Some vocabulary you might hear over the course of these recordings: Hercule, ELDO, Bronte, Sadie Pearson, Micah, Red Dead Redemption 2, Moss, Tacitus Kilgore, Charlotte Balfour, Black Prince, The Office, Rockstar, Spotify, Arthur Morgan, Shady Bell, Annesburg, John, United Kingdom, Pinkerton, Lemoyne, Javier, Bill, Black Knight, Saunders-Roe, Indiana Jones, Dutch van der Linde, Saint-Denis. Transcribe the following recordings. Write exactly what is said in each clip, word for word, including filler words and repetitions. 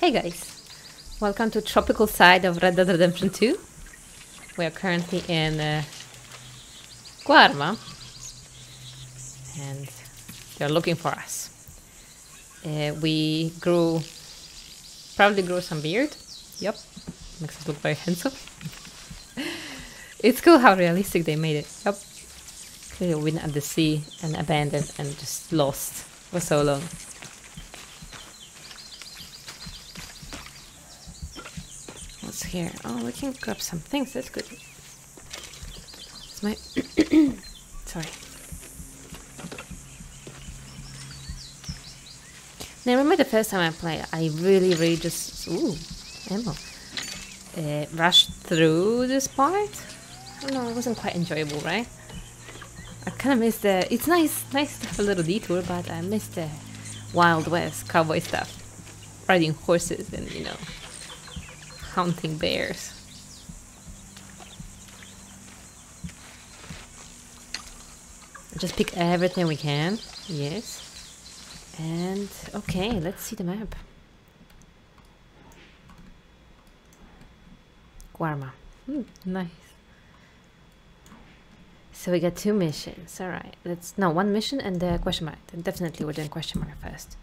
Hey guys, welcome to tropical side of Red Dead Redemption two. We are currently in uh, Guarma and they're looking for us. Uh, we grew, probably grew some beard, yep, makes us look very handsome. It's cool how realistic they made it, yep. Clearly we've been at the sea and abandoned and just lost for so long. Here. Oh, we can grab some things. That's good. It's my... Sorry. Now, remember the first time I played, I really, really just... Ooh, ammo. Uh, rushed through this part? I don't know, it wasn't quite enjoyable, right? I kind of missed the... It's nice, nice to have a little detour, but I missed the Wild West cowboy stuff. Riding horses and, you know... hunting bears. Just pick everything we can. Yes. And okay, let's see the map. Guarma. Hmm, nice. So we got two missions. All right. Let's no one mission and the question mark. And definitely we're doing question mark first.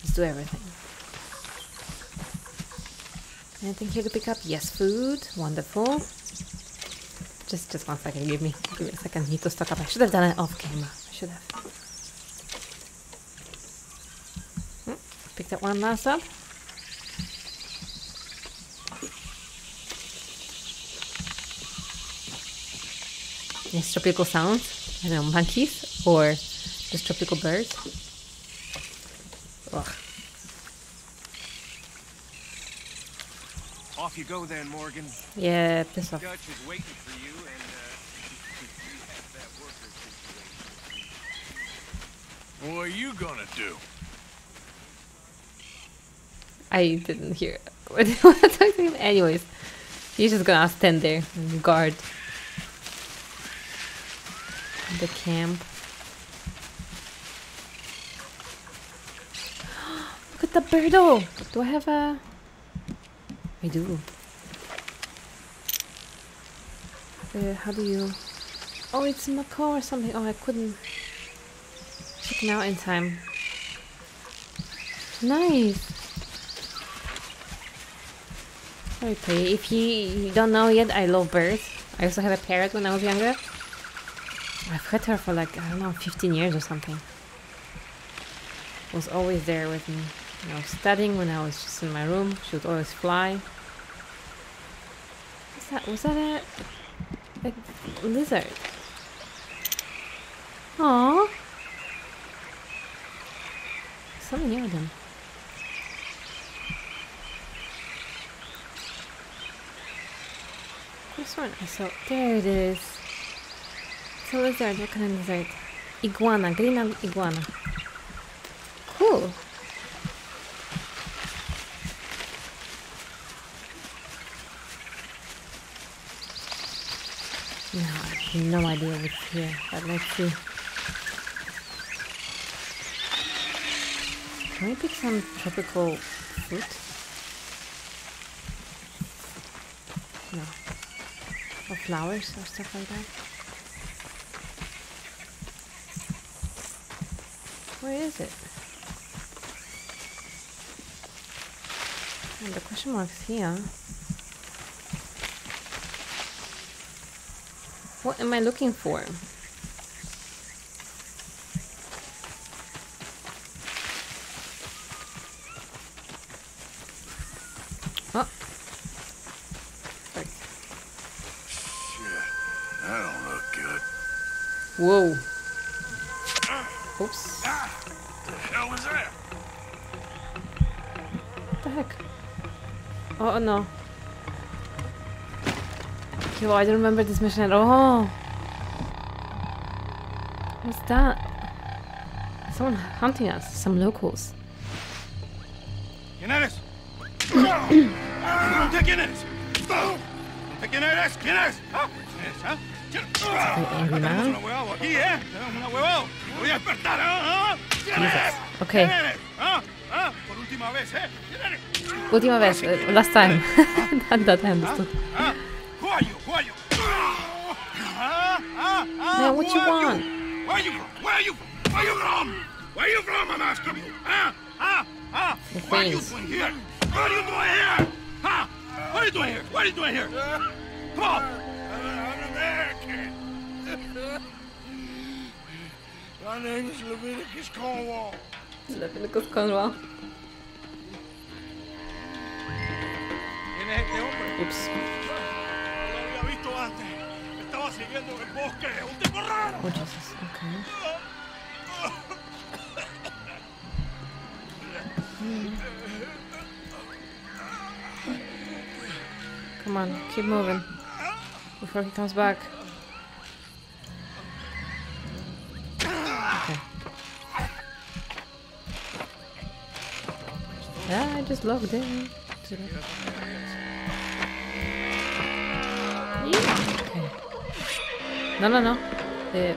Let's do everything. Anything here to pick up? Yes, food. Wonderful. Just just one second. Give me, give me a second. I need to stock up. I should have done it off camera. I should have. Mm, pick that one last up. Yes, tropical sounds. I don't know, monkeys or just tropical birds. Ugh. Off you go then, Morgan. Yeah, piss off. Dutch is waiting for you, and uh, what are you gonna do? I didn't hear what I talked to him. Anyways, he's just gonna stand there and guard the camp. Look at the birdo. Do I have a? I do. Uh, how do you... Oh, it's in Micah or something. Oh, I couldn't check it out in time. Nice. Very pretty. If you don't know yet, I love birds. I also had a parrot when I was younger. I've had her for like, I don't know, fifteen years or something. Was always there with me. When I was studying, when I was just in my room, she would always fly. What's that? Was that a, a lizard? Aww. So many of them. This one I saw. There it is. It's a lizard. What kind of lizard? Iguana. Green iguana. Cool. No, I have no idea what's here, but let's see. Can we pick some tropical fruit? No. Or flowers or stuff like that? Where is it? And the question mark's here. What am I looking for? Oh. Sorry. Shit, that don't look good. Whoa. Oops. Ah, the hell was that? What the heck? Oh no. Okay, well, I don't remember this mission at all. What's that? Someone hunting us. Some locals. Kinetis! Kinetis! Kinetis! Kinetis! Huh? Kinetis, huh? Jesus. Okay. Última vez, uh, last time. that, that time, too. Man, what you want? Where you from? Where you from? Where you from? Where you from? I'm asking you. Huh? Huh? Huh? What are you doing here? What are you doing here? Huh? What are you doing here? What are you doing here? Come on. I'm American. My name is Leviticus Cornwall. Leviticus Cornwall. Oops. Oh, Jesus. Okay. Hmm. Come on, keep moving before he comes back. Okay. Yeah, I just logged in. Okay. No, no, no. Uh,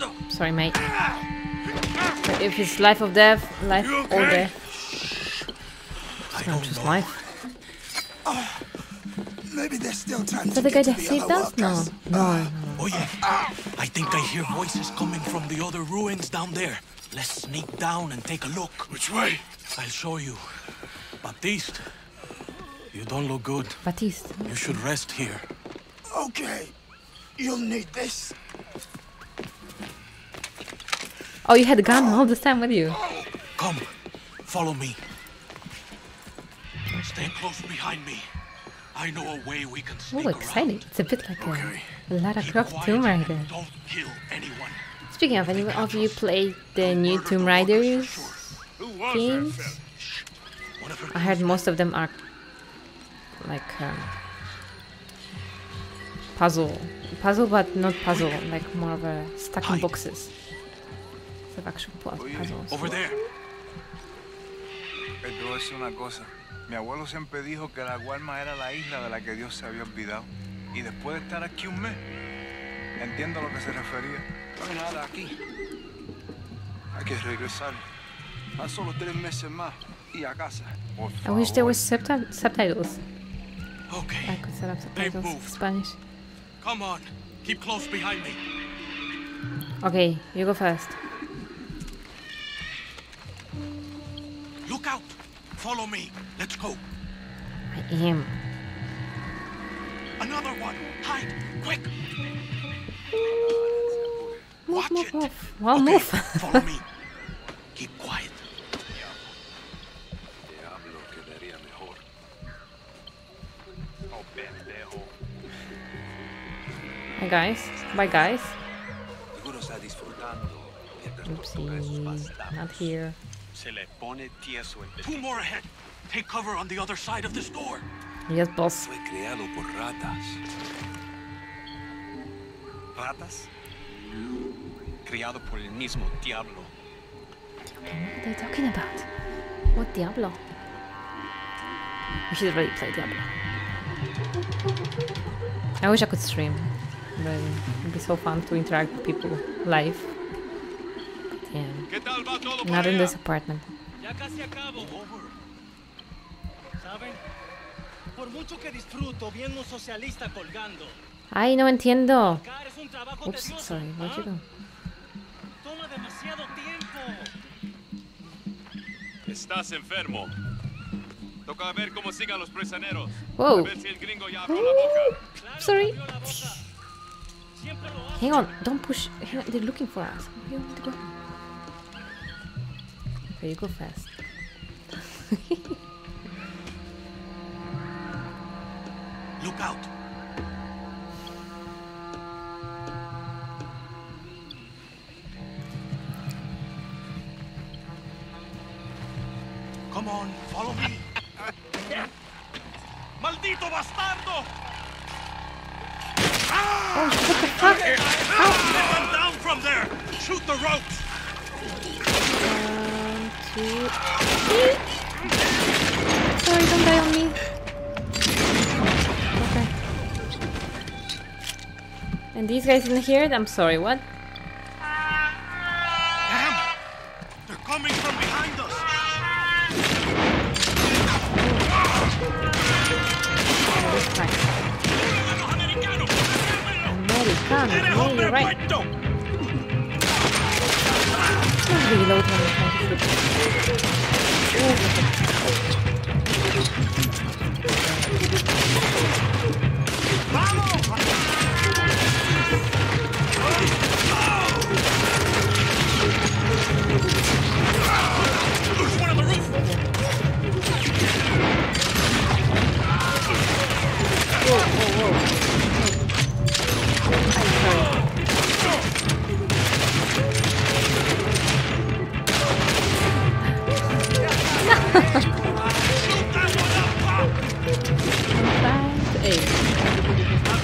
oh, sorry, mate. If it's life or death, life or death. It's not just life. Maybe there's still time. Is that the guy that saved us? No. No. Oh yeah. I think I hear voices coming from the other ruins down there. Let's sneak down and take a look. Which way? I'll show you. Baptiste, you don't look good. Baptiste. You should rest here. Okay. You'll need this. Oh, you had a gun all this time with you. Come, follow me. Stay close behind me. I know a way we can sneak. Oh, exciting. Around. It's a bit like okay. a Lara Croft Tomb Raider. Don't kill anyone. Speaking of, anyone of you played the new Tomb Raiders games? I heard most of them are like um, puzzle. Puzzle, but not puzzle. Like more of a stuck in boxes. Of actual puzzles. Over there. Pedro, es una cosa. Mi abuelo siempre dijo que la Guarma era la isla de la que Dios se había olvidado. Y después de estar aquí un mes, entiendo a lo que se refería. No hay nada aquí. Hay que regresar. A solo tres meses más y a casa. I wish there was subti subtitles. Okay. I could set up subtitles in Spanish. Come on, keep close behind me. Okay, you go first. Look out! Follow me. Let's go. I am. Another one. Hide, quick. Watch move, move, it. Well, okay. move. Follow me. Keep quiet. Diablo quedaría mejor. Oh, pendejo. Hey guys. Bye guys. Oopsie. Not here. Two more ahead. Take cover on the other side of this door. Yes, boss. Fue creado por ratas. Ratas? Creado por el mismo Diablo. What are they talking about? What Diablo? We should already play Diablo. I wish I could stream. It would be so fun to interact with people live. Yeah. Not in this apartment. Ay, no entiendo. Oops, sorry. Where'd you go? Estás enfermo. Toca ver cómo sigan los prisioneros. Whoa. Sorry. Hang on, don't push. Hang on, they're looking for us. We have to go. Okay, you go fast. Look out! Come on, follow me. Maldito bastardo! Oh, what the fuck? Get down from there! Shoot the ropes! One, two, three. Sorry, don't die on me. Okay. And these guys didn't hear it? I'm sorry, what? Damn! They're coming from behind us! Americano, no, you're right. Just reload when I'm trying to shoot. There's one on the roof! Whoa, whoa, whoa. That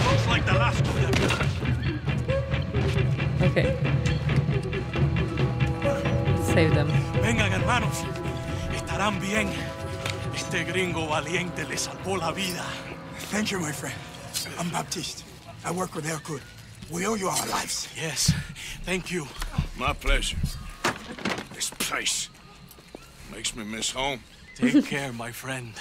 looks like the last one. Okay. Save them. Vengan, hermanos. Estarán bien. Este gringo valiente le salvó la vida. Thank you, my friend. I'm Baptiste. I work with Hercule. We owe you our lives. Yes. Thank you. My pleasure. This place makes me miss home. Take care, my friend.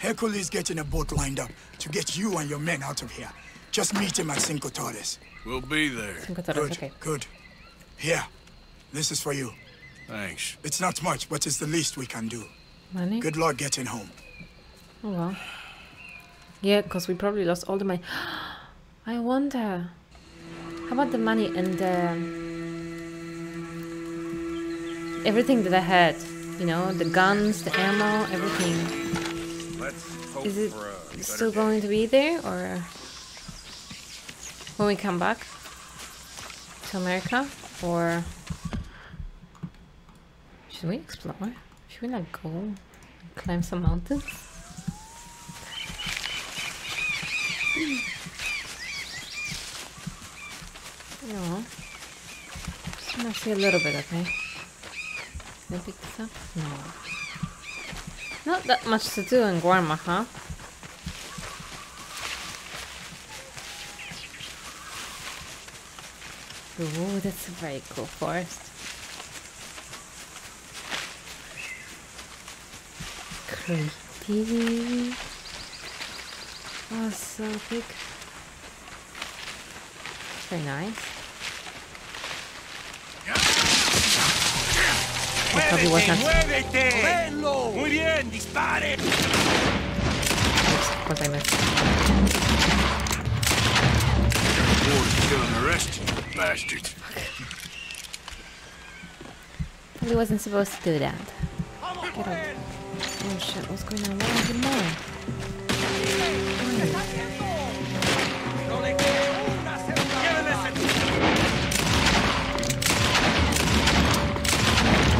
Hercule is getting a boat lined up to get you and your men out of here. Just meet him at Cinco Torres. We'll be there. Cinco Torres, good, okay. Good. Here, this is for you. Thanks. It's not much, but it's the least we can do. Money? Good luck getting home. Oh, well. Yeah, because we probably lost all the money. I wonder. How about the money and the... everything that I had? You know, the guns, the ammo, everything. Let's hope is it for a still going to be there, or... when we come back to America, or should we explore? Should we like go and climb some mountains? No, just wanna see a little bit, okay? Can I pick this up? No, not that much to do in Guarma, huh? Ooh, that's a very cool forest. Creepy. Oh, so big. Very nice. That probably wasn't. Muy bien, dispare. Of course I missed. You're bastard. He wasn't supposed to do that. Oh shit, what's going on? Why is it more?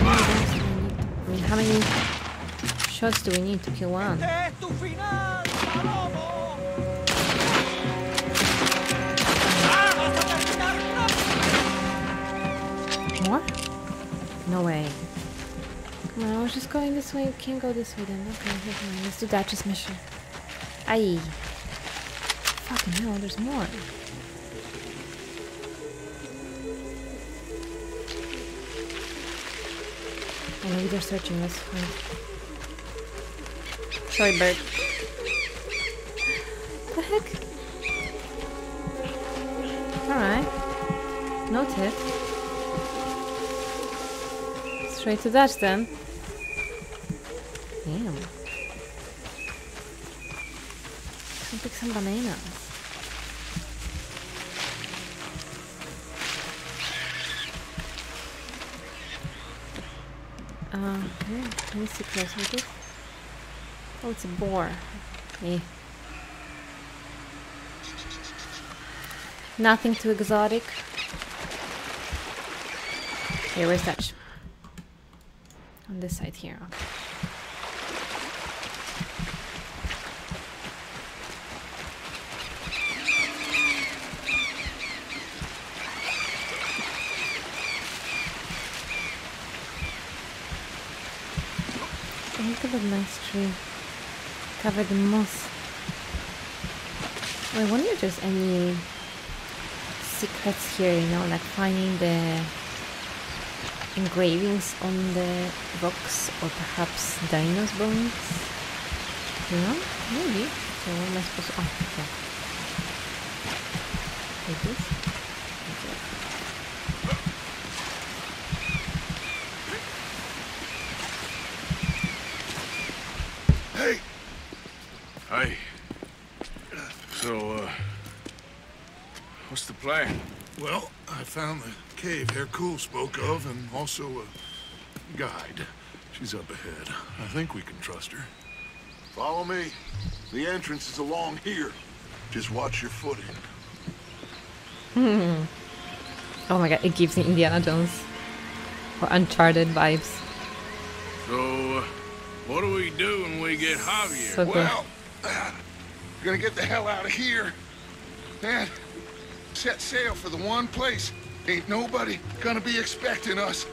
I mean, how many shots do we need to kill one? More? No way. Come on, I was just going this way. You can't go this way then. Okay, okay. Let's do Dutch's mission. Aye. Fucking hell, there's more. Oh, maybe they're searching us. For... sorry, bird. What the heck? Alright. Noted. Straight to Dutch then. Damn. I'll pick some bananas. Uh, okay, let me see closer with this. Oh, it's a boar. Eh. Nothing too exotic. Okay, where's Dutch? On this side here. Okay. Look at that nice tree covered in moss. I wonder if there's any secrets here, you know, like finding the engravings on the rocks or perhaps dinosaur bones. You know? Maybe. So what am I supposed to... Oh, yeah. Like this? Okay. Hey! Hi. So, uh... what's the plan? Well, I found the cave Hercule spoke of, and also a guide. She's up ahead. I think we can trust her. Follow me. The entrance is along here. Just watch your footing. Hmm. Oh my god, it gives me Indiana Jones or Uncharted vibes. So, uh, what do we do when we get Javier? So well, uh, we're gonna get the hell out of here. And set sail for the one place ain't nobody gonna be expecting us.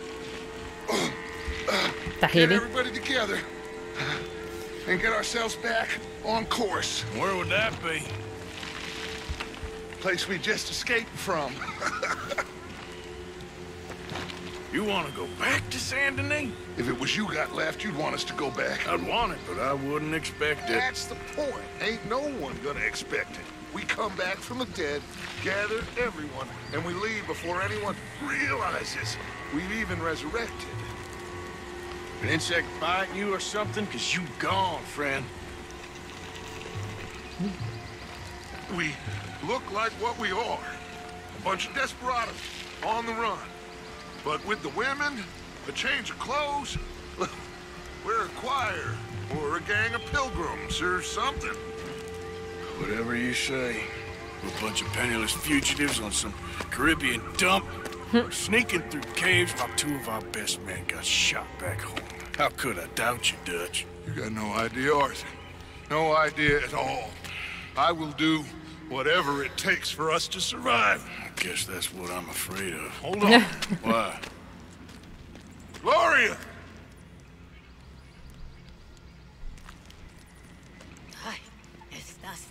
Uh, get everybody together and get ourselves back on course. Where would that be? Place we just escaped from. You want to go back to Saint-Denis? If it was you got left, you'd want us to go back. I'd want it, but I wouldn't expect it. That's the point. Ain't no one gonna expect it. We come back from the dead, gather everyone, and we leave before anyone realizes we've even resurrected. An insect biting you or something? Because you gone, friend. We look like what we are. A bunch of desperados on the run. But with the women, a change of clothes, we're a choir or a gang of pilgrims or something. Whatever you say. We're a bunch of penniless fugitives on some Caribbean dump. We're sneaking through caves while two of our best men got shot back home. How could I doubt you, Dutch? You got no idea, Arthur. No idea at all. I will do whatever it takes for us to survive. I guess that's what I'm afraid of. Hold on. Why? Gloria!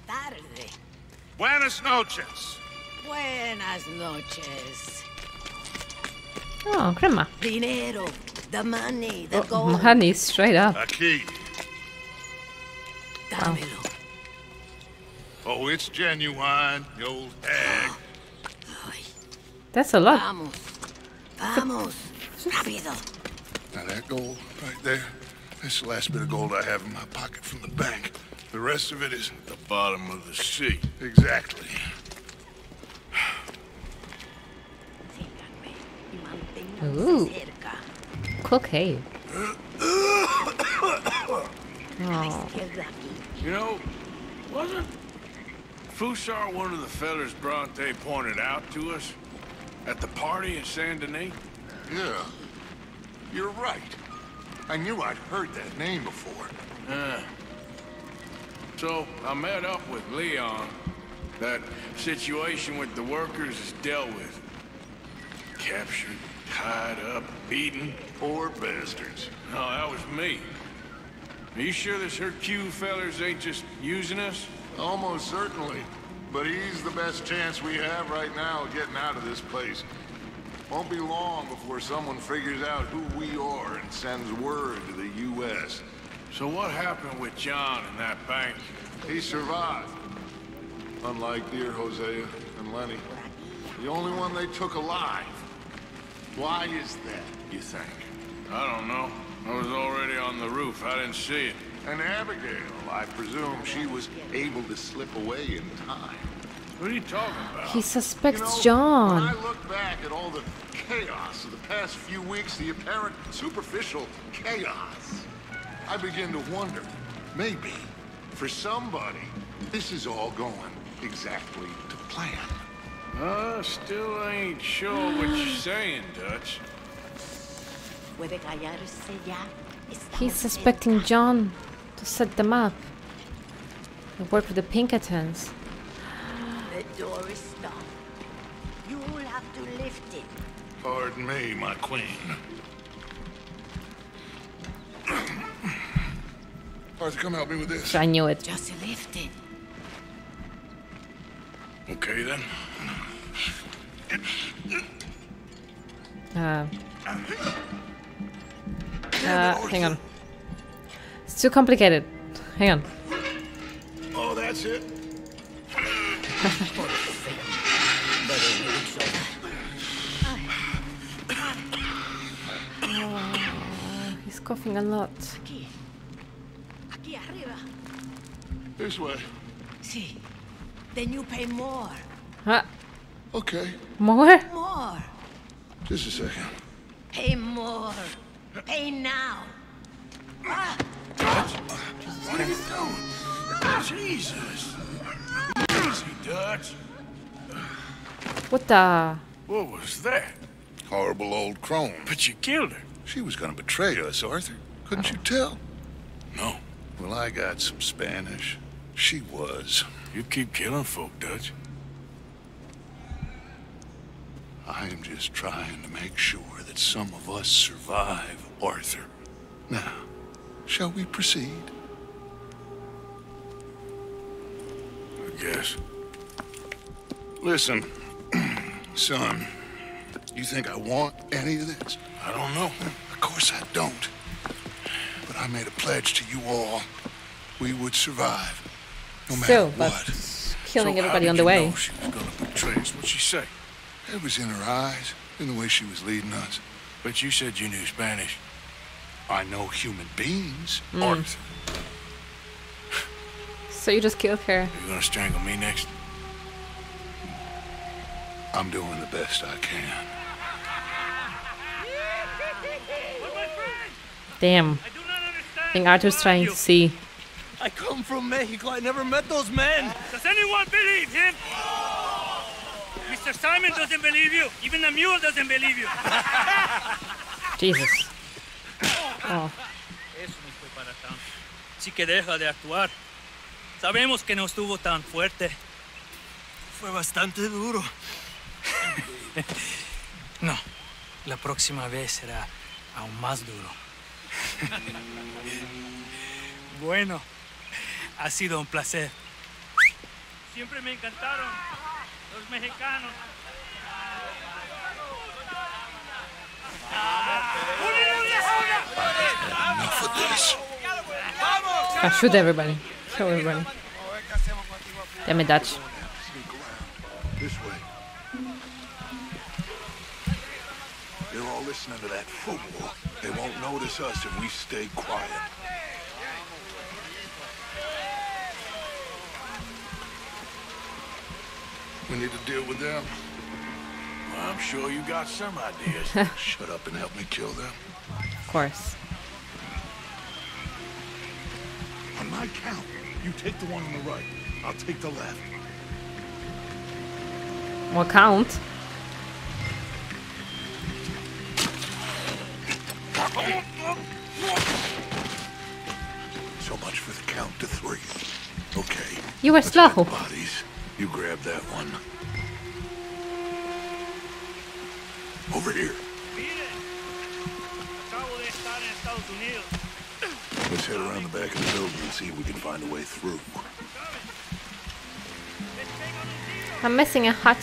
Tarde. Buenas noches. Buenas noches. Oh, grandma. Dinero, the money, the oh, gold. Money, straight up. Aquí. Wow. Oh, it's genuine, the old egg. That's a lot. Vamos, vamos, rápido. Now that gold right there, that's the last bit of gold I have in my pocket from the bank. The rest of it is at the bottom of the sea. Exactly. Ooh. Cocaine. Oh. You know, wasn't Fussar one of the fellas Bronte pointed out to us at the party in Saint-Denis? Yeah. You're right. I knew I'd heard that name before. Uh. So, I met up with Leon. That situation with the workers is dealt with. Captured, tied up, beaten. Poor bastards. No, that was me. Are you sure this Hercule fellers ain't just using us? Almost certainly. But he's the best chance we have right now of getting out of this place. Won't be long before someone figures out who we are and sends word to the U S So what happened with John and that bank? He survived. Unlike dear Hosea and Lenny. The only one they took alive. Why is that, you think? I don't know. I was already on the roof. I didn't see it. And Abigail, I presume she was able to slip away in time. What are you talking about? He suspects you know, John. When I look back at all the chaos of the past few weeks, the apparent superficial chaos, I begin to wonder, maybe, for somebody, this is all going exactly to plan. I still ain't sure what you're saying, Dutch. He's suspecting John to set them up and work with the Pinkertons. The door is locked. You will have to lift it. Pardon me, my queen. Arthur, come help me with this. I knew it. Just lift it. Okay then. Uh, uh, hang on. It's too complicated. Hang on. Oh, that's it. Oh, he's coughing a lot. This way. See, then you pay more. Huh? Okay. More? More. Just a second. Pay more. Pay now. Ah. Jesus what Christ. Are you doing? Ah. Jesus. Easy, Dutch. What the? What was that? Horrible old crone. But you killed her. She was going to betray us, Arthur. Couldn't oh. you tell? No. Well, I got some Spanish. She was. You keep killing folk, Dutch. I am just trying to make sure that some of us survive, Arthur. Now, shall we proceed? I guess. Listen, son, you think I want any of this? I don't know. Of course I don't. But I made a pledge to you all we would survive, no matter Still, but what. Killing so everybody on the way. Know she was gonna betray us. What'd she say? It was in her eyes, in the way she was leading us. But you said you knew Spanish. I know human beings, mm. Arthur. So you just killed her. You're gonna strangle me next? I'm doing the best I can. Damn. I think Arthur's trying to see. I come from Mexico. I never met those men. Does anyone believe him? Mister Simon doesn't believe you. Even the mule doesn't believe you. Jesus. Oh. Sí que deja de actuar. Sabemos que no estuvo tan fuerte. Fue bastante duro. No. La próxima vez será aún más duro. Bueno. Ha sido un placer. Siempre me encantaron. Los mexicanos. Enough of this. I shoot everybody. Kill everybody. Damn it, Dutch. This way. They're all listening to that football. They won't notice us if we stay quiet. We need to deal with them. Well, I'm sure you got some ideas. Shut up and help me kill them. Of course. On my count, you take the one on the right. I'll take the left. What count? So much for the count to three. Okay. You were slow. Bodies. You grab that one. Over here. Let's head around the back of the building and see if we can find a way through. I'm missing a hut.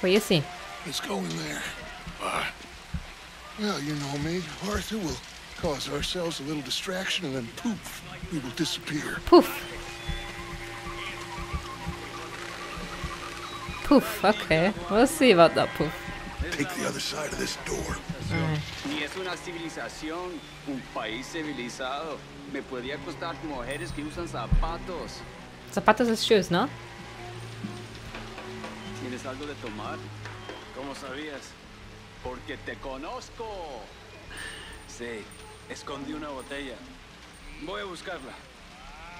What do you see? Let's go in there. Uh, well, you know me, Arthur. We'll cause ourselves a little distraction and then poof, we will disappear. Poof. Poof, okay. We'll see about that poof. Take the other side of this door. Mm. Zapatos is shoes, no? ¿Tienes algo de tomar? ¿Cómo sabías? Porque te conozco. Sí, escondí una botella. Voy a buscarla.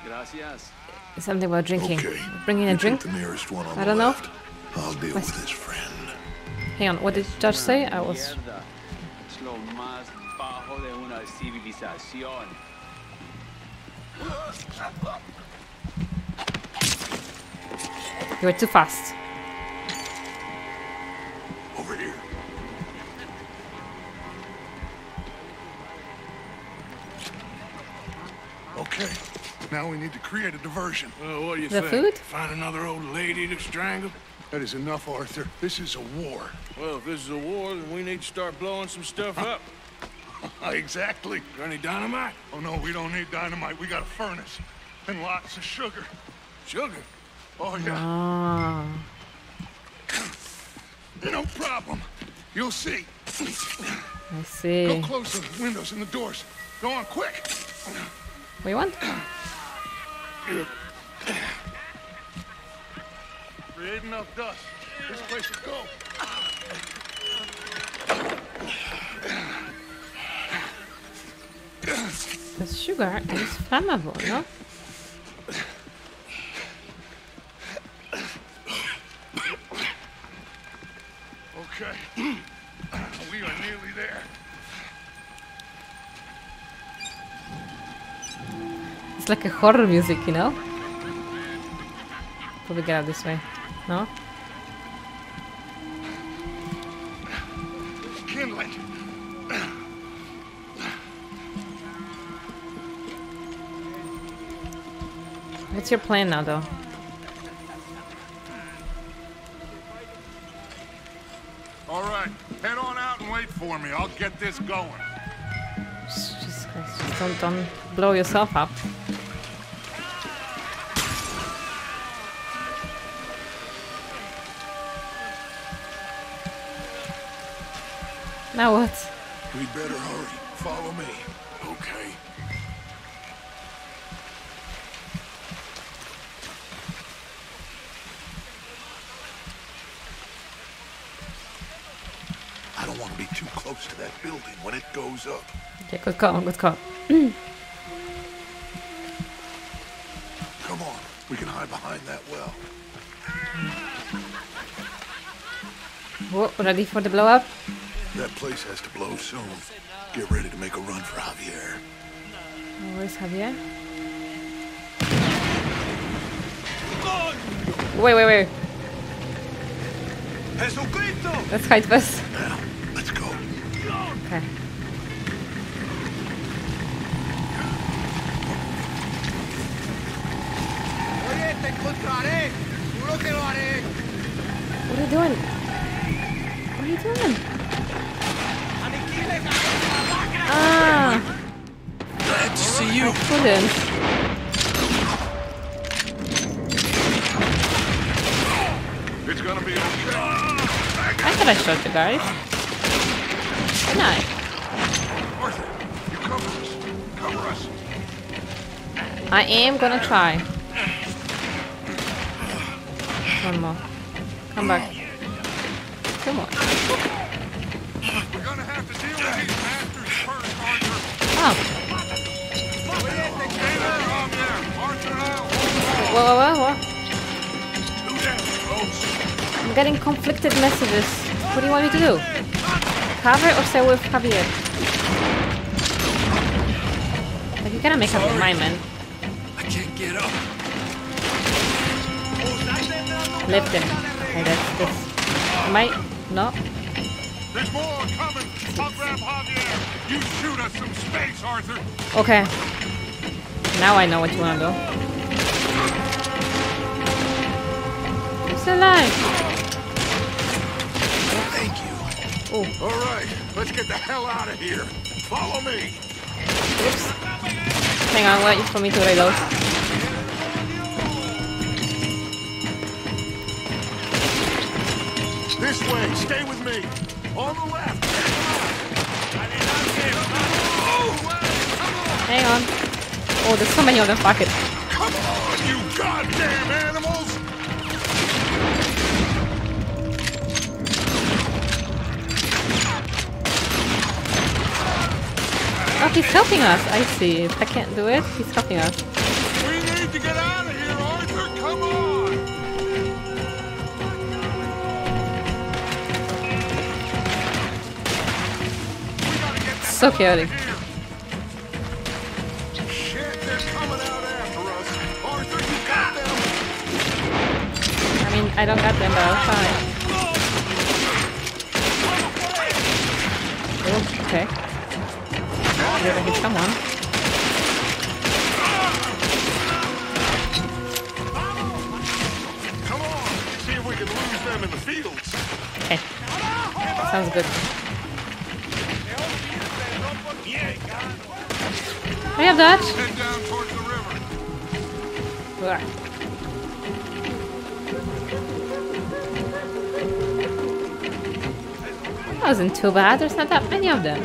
Gracias. Something about drinking. Okay. Bringing a drink? I don't know. I'll deal with his friend. Hang on, what did Josh say? I was... You were too fast. Over here. Okay, now we need to create a diversion. Uh, what do you the think? Food? Find another old lady to strangle? That is enough, Arthur. This is a war. Well, if this is a war, then we need to start blowing some stuff huh? up. Exactly. Got any dynamite? Oh, no, we don't need dynamite. We got a furnace and lots of sugar. Sugar? Oh, yeah. Ah. No problem. You'll see. I see. Go close the windows and the doors. Go on, quick. We won. Create enough dust. This place is go. Das Sugar ist flammable, ne? Okay. We are nearly there. It's like a horror music, you know? Probably get out this way. No? Kindle it. What's your plan now, though? All right, head on out and wait for me. I'll get this going. Jesus Christ, just don't, don't blow yourself up. Now what? We better hurry. Follow me. Okay. I don't want to be too close to that building when it goes up. Okay, good call, good call. Come on, we can hide behind that well. Whoa, ready for the blow up? That place has to blow soon. Get ready to make a run for Javier. Where's Javier? Wait, wait, wait. Let's hide first. Now, let's go. Okay. What are you doing? What are you doing? Ah. Glad to see you. I couldn't. It's gonna be okay. I thought I shot the guy. Didn't I? Arthur, you cover us. Cover us. I am gonna try. One more. Come back. Come on. Oh. Whoa, whoa, whoa, whoa. I'm getting conflicted messages. What do you want me to do? Cover or stay with Javier? Like, you gotta make up your mind, man. I can't get up. Lift him. Okay, that's this. Might. No. There's more coming! I'll grab Javier! You shoot us some space, Arthur! Okay. Now I know what you want to do. I'm still alive! Thank you. Oh. Alright, let's get the hell out of here. Follow me! Oops. Hang on, wait for me to reload. This way, stay with me! On the left! Hang on. Oh, there's so many of them. Fuck it. Come on, you goddamn animals! Oh, he's helping us. I see it. I can't do it. He's helping us. We need to get out of here, Arthur! Come on! So chaotic. Shit, they're coming out after us. Arthur, you got them. I mean, I don't got them, but I'll try. Oh, okay. I gotta hit someone. Sounds good. I have that. Head down towards the river. All right. Wasn't too bad, there's not that many of them.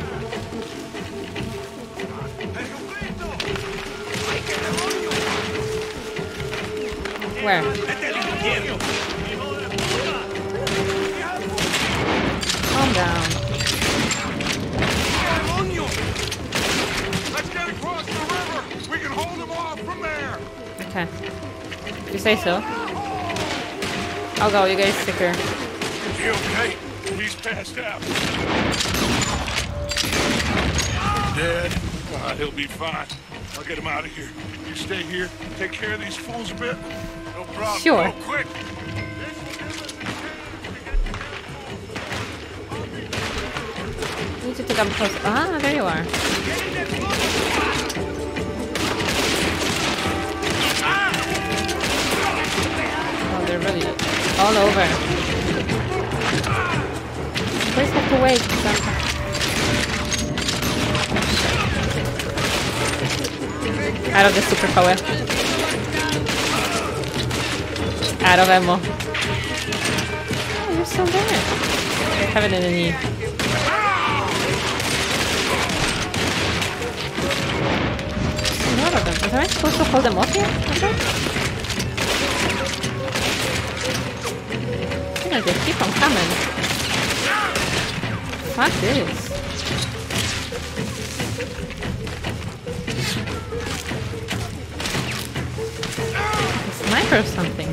Where? Calm down. Let's get across the river. We can hold them off from there. Okay. You say so. I'll go, you guys stick here. You okay? He's passed out. Dead? God, he'll be fine. I'll get him out of here. You stay here, take care of these fools a bit. No problem. Sure. Go quick. Need to take up close. Ah, there you are. Oh, they're really all over. I just have to wait. So. Out of the superpower. Out of ammo. Oh, you're still there. I have it in the knee. There's more of them. Am I supposed to hold them off here? I think I just keep on coming. Fuck this. A sniper or something.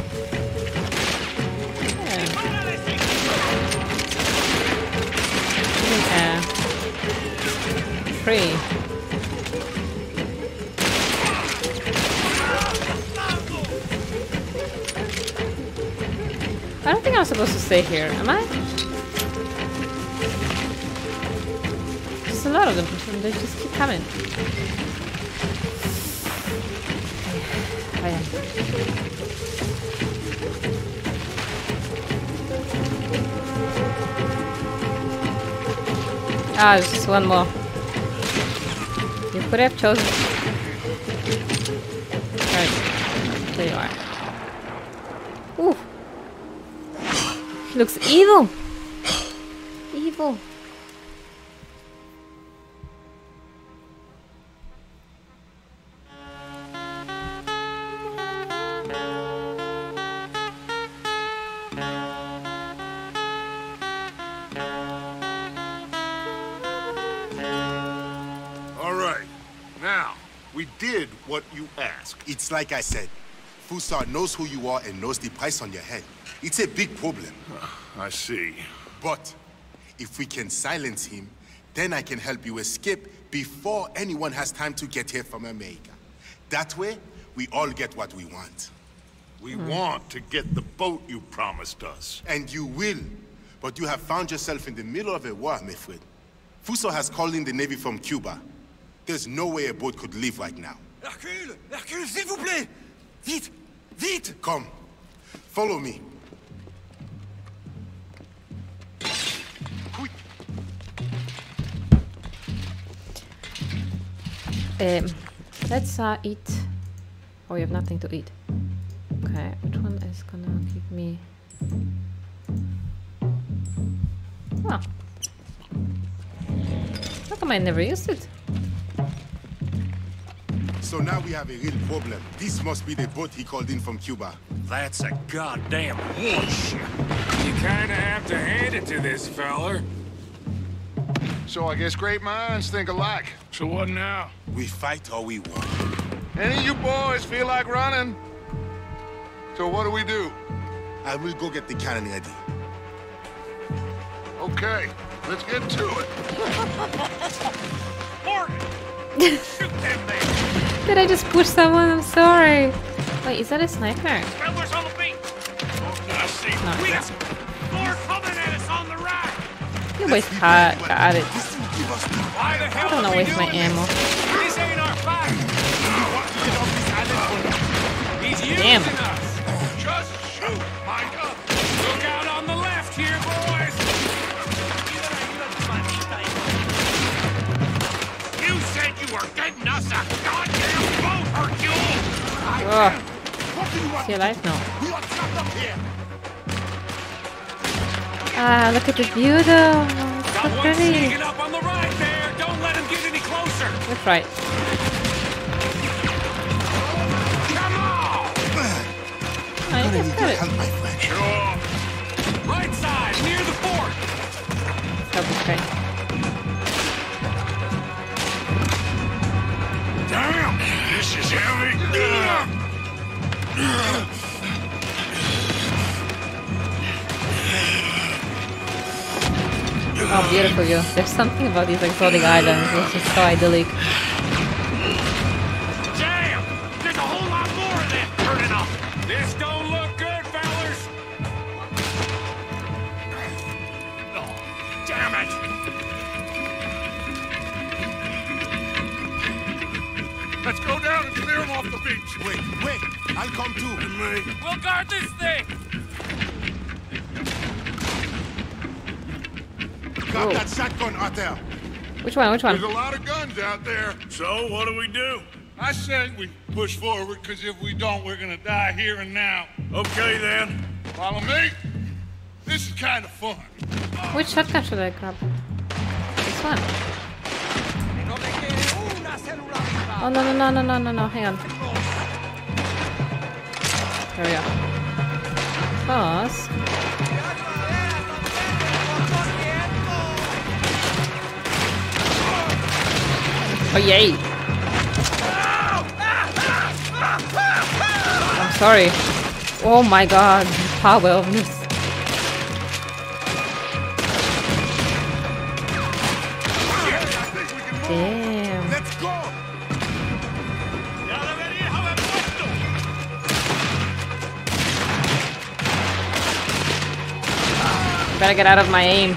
Yeah. Free. I don't think I'm supposed to stay here, am I? A lot of them, and they just keep coming. I am. Ah, there's just one more. You could have chosen. Alright, there you are. Ooh! Looks evil! Evil! It's like I said, Fussar knows who you are and knows the price on your head. It's a big problem. I see. But if we can silence him, then I can help you escape before anyone has time to get here from America. That way, we all get what we want. We hmm. want to get the boat you promised us. And you will. But you have found yourself in the middle of a war, my friend. Fussar has called in the Navy from Cuba. There's no way a boat could leave right now. Hercule! Hercule, s'il vous plaît! Vite! Vite! Come. Follow me. Quick. Um, let's uh, eat. Oh, we have nothing to eat. Okay, which one is gonna give me... Oh. How come I never used it? So now we have a real problem. This must be the boat he called in from Cuba. That's a goddamn warship. You kinda have to hand it to this feller. So I guess great minds think alike. So what now? We fight or we won. Any of you boys feel like running? So what do we do? I will go get the cannon ready. Okay, let's get to it. Morgan! Shoot them there! Did I just push someone? I'm sorry. Wait, is that a sniper? Settlers on the beach. I see. We got more coming at us on the right. You waste hot. Got it. I don't know waste my ammo. This ain't our fight. He's using us. Just shoot, Micah. Look out on the left here, boys. were getting us a goddamn boat, Hercule! Ah. Is he alive now? Ah, look at the view though. It's so pretty. That's right. I think that's good. Sure. Right side, near the fort. Help this guy. Damn, this is heavy. How beautiful you. There's something about these exotic islands which is so idyllic. Damn, there's a whole lot more of that turning up. This don't look good, fellas. Oh, damn it. Let's go down and clear them off the beach. Wait, wait. I'll come too. We'll guard this thing. Got that shotgun out there. Which one? Which one? There's a lot of guns out there. So what do we do? I say we push forward, because if we don't, we're going to die here and now. Okay, then. Follow me. This is kind of fun. Which shotgun should I grab? This one. Oh, no, no, no, no, no, no, no. Hang on. There we go. Boss. Oh, yay. I'm sorry. Oh my god, power of this. Damn. Let's go. Better get out of my aim.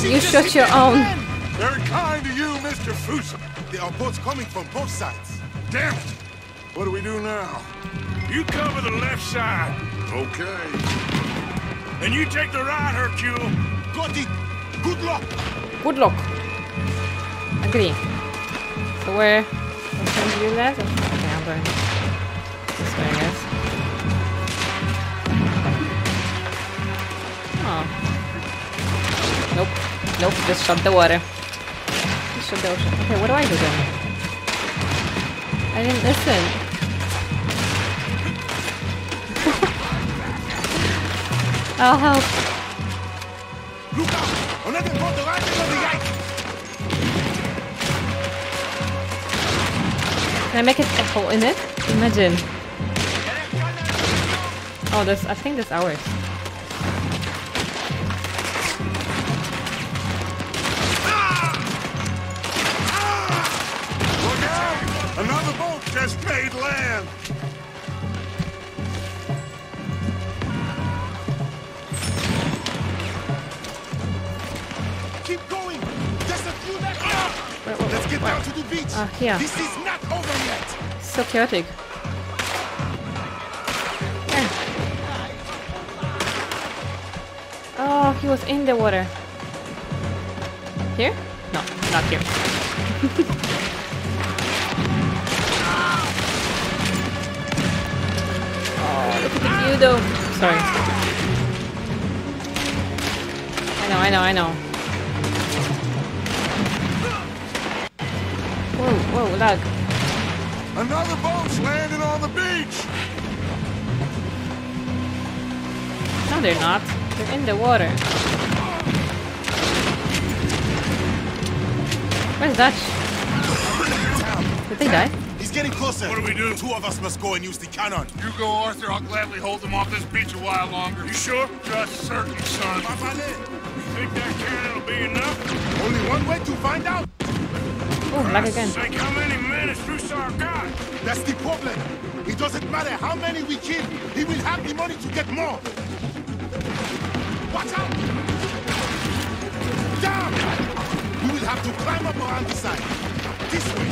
You shot your own. They're kind to you, Mister Fussar. There are boats coming from both sides. Damn it! What do we do now? You cover the left side. Okay. And you take the right, Hercule. Got it. Good luck. Good luck. Agree. So where? Which one do you left? Okay, I'm going this way, I guess. Oh. Nope. Nope, just shut the water. Just shut the ocean. Okay, what do I do then? I didn't listen. I'll help. Look out! Another boat arriving on the right! Can I make it echo in it? Imagine. Oh, this, I think that's ours. Just made land. Keep going. There's a few back up. Wait, wait, wait, Let's get wait. down to the beach. Uh, yeah. This is not over yet. So chaotic. Yeah. Oh, he was in the water. Here? No, not here. You though. Sorry. I know, I know, I know. Whoa, whoa, lag. Another boat's landing on the beach. No, they're not. They're in the water. Where's Dutch? Did they die? He's getting closer. What do we do? The two of us must go and use the cannon. You go, Arthur. I'll gladly hold them off this beach a while longer. You sure? Just certain, son. You think that cannon will be enough? Only one way to find out. Oh, back again. Think how many men is Fussar got? That's the problem. It doesn't matter how many we kill. He will have the money to get more. Watch out! Down! We will have to climb up around the side. This way.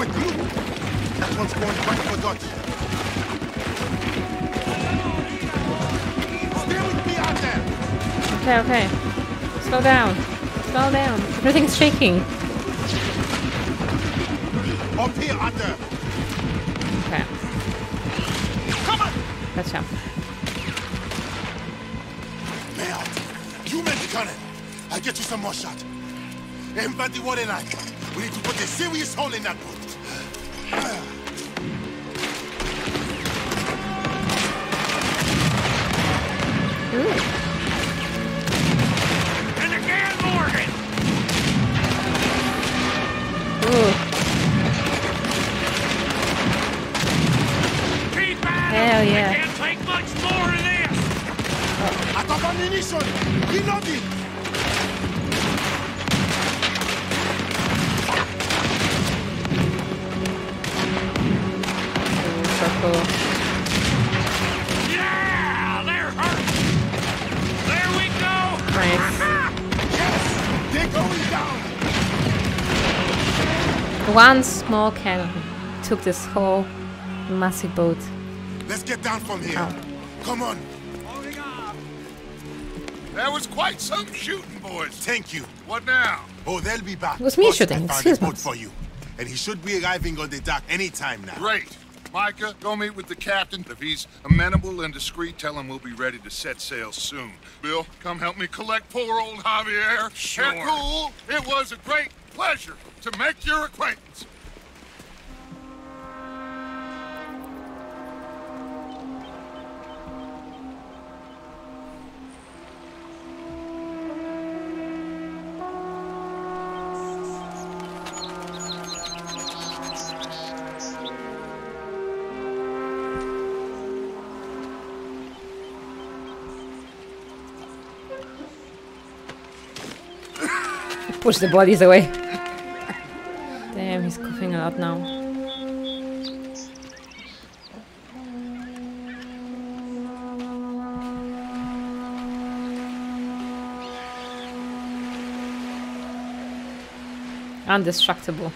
Quick! That one's going back for Dutch. Stay with me out there! Okay, okay. Slow down. Slow down. Everything's shaking. Up here, Arthur! Okay. Come on! Let's jump. Now, you make the cannon. I'll get you some more shot. Everybody, what in I? We need to put a serious hole in that boat. Ooh. And again, Morgan. Ooh. Keep at hell it. Yeah. I can't take much more of this. I got ammunition. He not it. Cool. Yeah, they're hurt. There we go. Nice. Yes, they're going down. One small cannon took this whole massive boat. Let's get down from here. Oh. Come on. That was quite some shooting, boys. Thank you. What now? Oh, they'll be back. It was me shooting. Excuse me. For you, and he should be arriving on the dock any time now. Great. Micah, go meet with the captain. If he's amenable and discreet, tell him we'll be ready to set sail soon. Bill, come help me collect poor old Javier. Sure. Hercule, it was a great pleasure to make your acquaintance. Push the bodies away. Damn, he's coughing a lot now. Undestructible.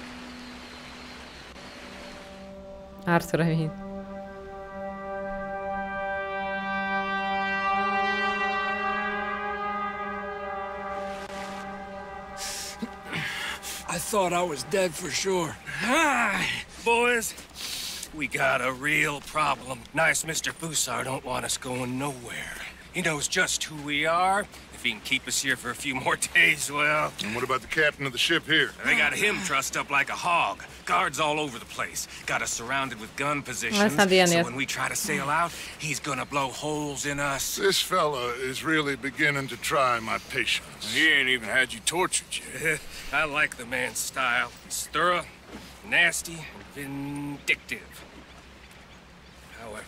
Arthur, I mean. Thought I was dead for sure. Hi, boys. We got a real problem. Nice Mister Fussar don't want us going nowhere. He knows just who we are. If he can keep us here for a few more days, well... And what about the captain of the ship here? They got him trussed up like a hog. Guards all over the place. Got us surrounded with gun positions. Well, that's not the end, so yes. When we try to sail out, he's gonna blow holes in us. This fella is really beginning to try my patience. He ain't even had you tortured yet. I like the man's style. He's thorough, nasty, and vindictive. However,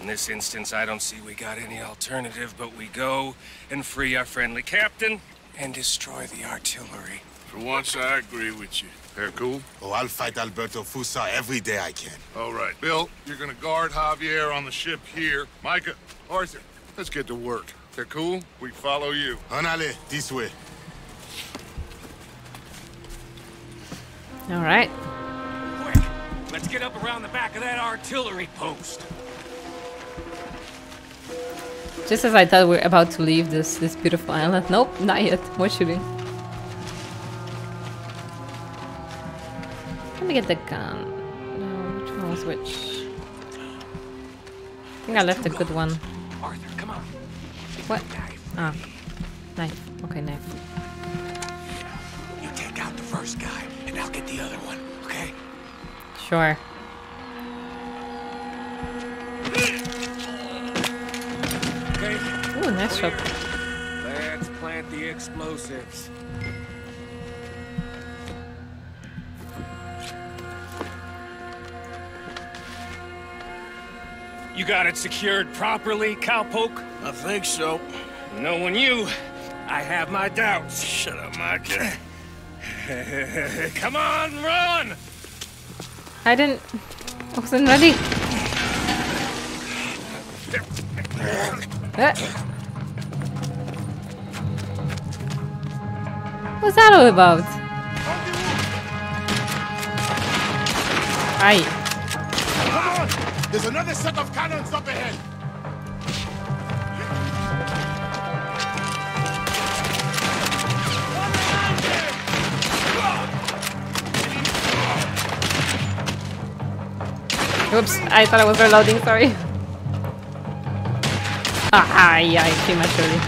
in this instance, I don't see we got any alternative, but we go and free our friendly captain and destroy the artillery. For once, I agree with you. Hercule? Oh, I'll fight Alberto Fussar every day I can. All right. Bill, you're gonna guard Javier on the ship here. Micah, Arthur, let's get to work. Hercule, we follow you. Hanale, this way. All right. Quick, let's get up around the back of that artillery post. Just as I thought we were about to leave this this beautiful island. Nope, not yet. More shooting. Let me get the gun. No, which one was which? I think I left a good one. Arthur, come on. What? Ah, knife. Okay, knife. You take out the first guy, and I'll get the other one. Okay? Sure. Ooh, nice shot. Let's plant the explosives. You got it secured properly, cowpoke? I think so. Knowing you, I have my doubts. Shut up, Mike. Come on, run! I didn't... I wasn't ready. uh. What's that all about? Aye. Come on! There's another set of cannons up ahead! Oops, I thought I was reloading, sorry. Ah, aye, aye, prematurely.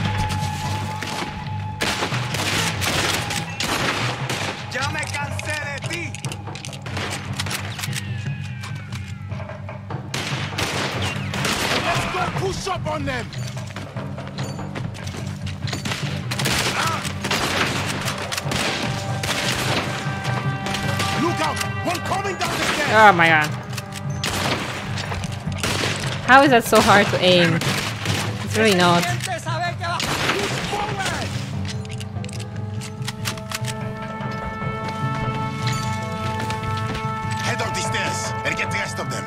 Oh my god. How is that so hard to aim? It's really not. Head up these stairs and get the rest of them.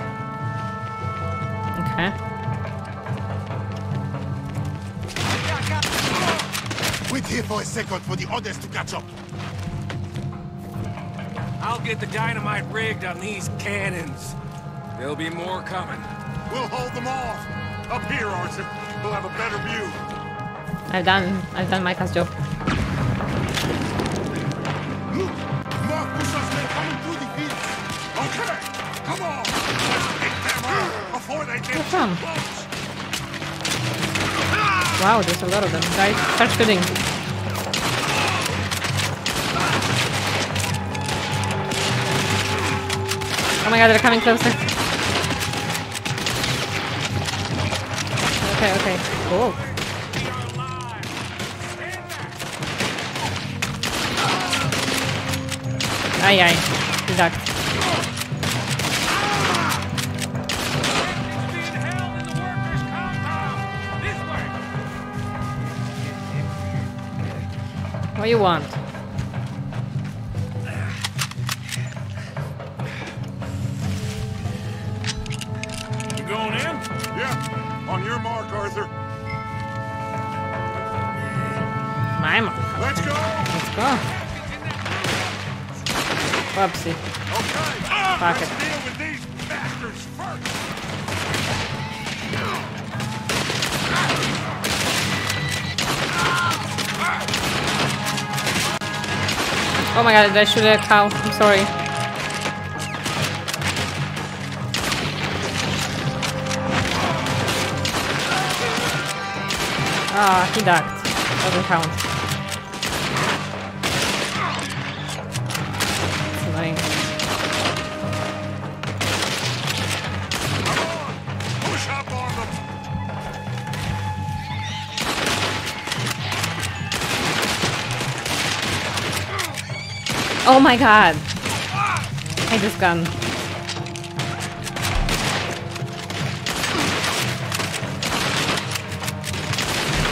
Okay. Wait here for a second for the others to catch up. I'll get the dynamite rigged on these cannons. There'll be more coming. We'll hold them off. Up here, Arthur. We'll have a better view. I've done. I've done Micah's job. Look! More pushers are coming through the fields. Okay! Come on! Let's pick them up before they get too close. Wow, there's a lot of them. Guys, start shooting. Oh my god, they're coming closer. Okay, okay. Cool. Aye, aye. He's out. What do you want? Oh my god, did I shoot a cow? I'm sorry. Ah, he died. Doesn't count. It's annoying. Push up on them. Oh my god! I hate this gun.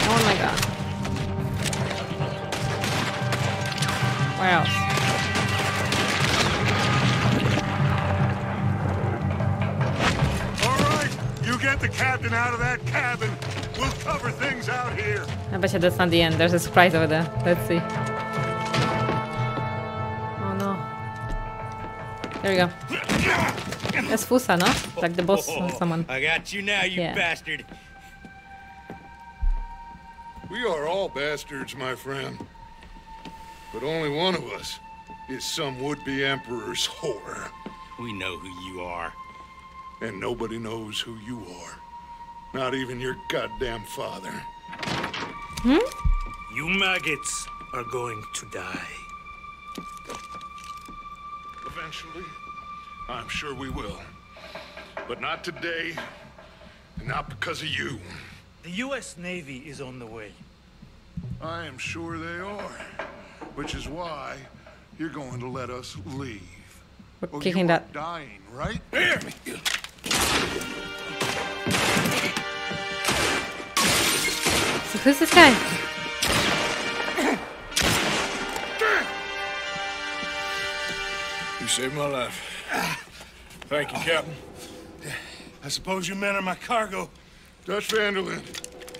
Oh my god. Where else? Alright, you get the captain out of that cabin. We'll cover things out here. I bet you that's not the end. There's a surprise over there. Let's see. There we go. That's Fussar, no? Like the boss or someone. I got you now, you yeah. bastard. We are all bastards, my friend. But only one of us is some would-be emperor's whore. We know who you are. And nobody knows who you are. Not even your goddamn father. Hmm? You maggots are going to die. Eventually, I'm sure we will, but not today, and not because of you. The U S Navy is on the way. I am sure they are, which is why you're going to let us leave. We're oh, kicking that. Dying, right? Here. So who's this guy? You saved my life. Thank you, Captain. I suppose you men are my cargo. Dutch van der Linde,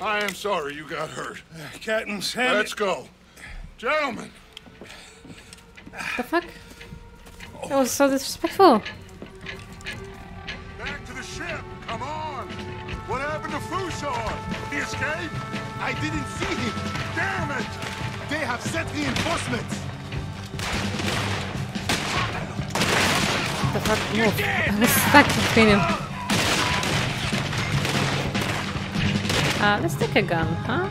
I am sorry you got hurt. Uh, Captain's hand. Let's go. Gentlemen. What the fuck? That was so disrespectful. Fussar! He escaped? I didn't see him. Damn it! They have sent reinforcements. The fuck? Move. I was stuck between him. Uh, let's take a gun, huh?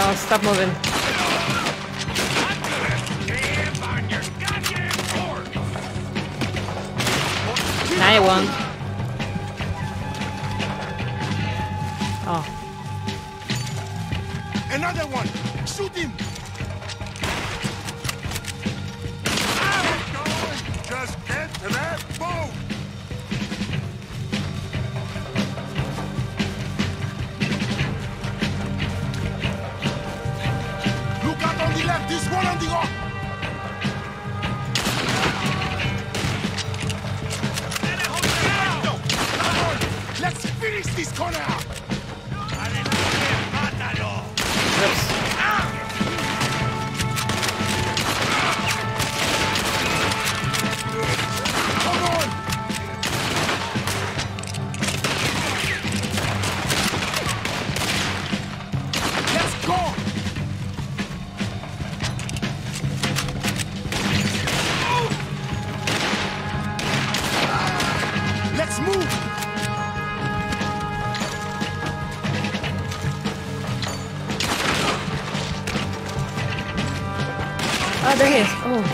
Oh, stop moving. Now you won. Oh. Another one! Shoot him! Just get to that boat! Left, this one on the off. No, let's finish this corner.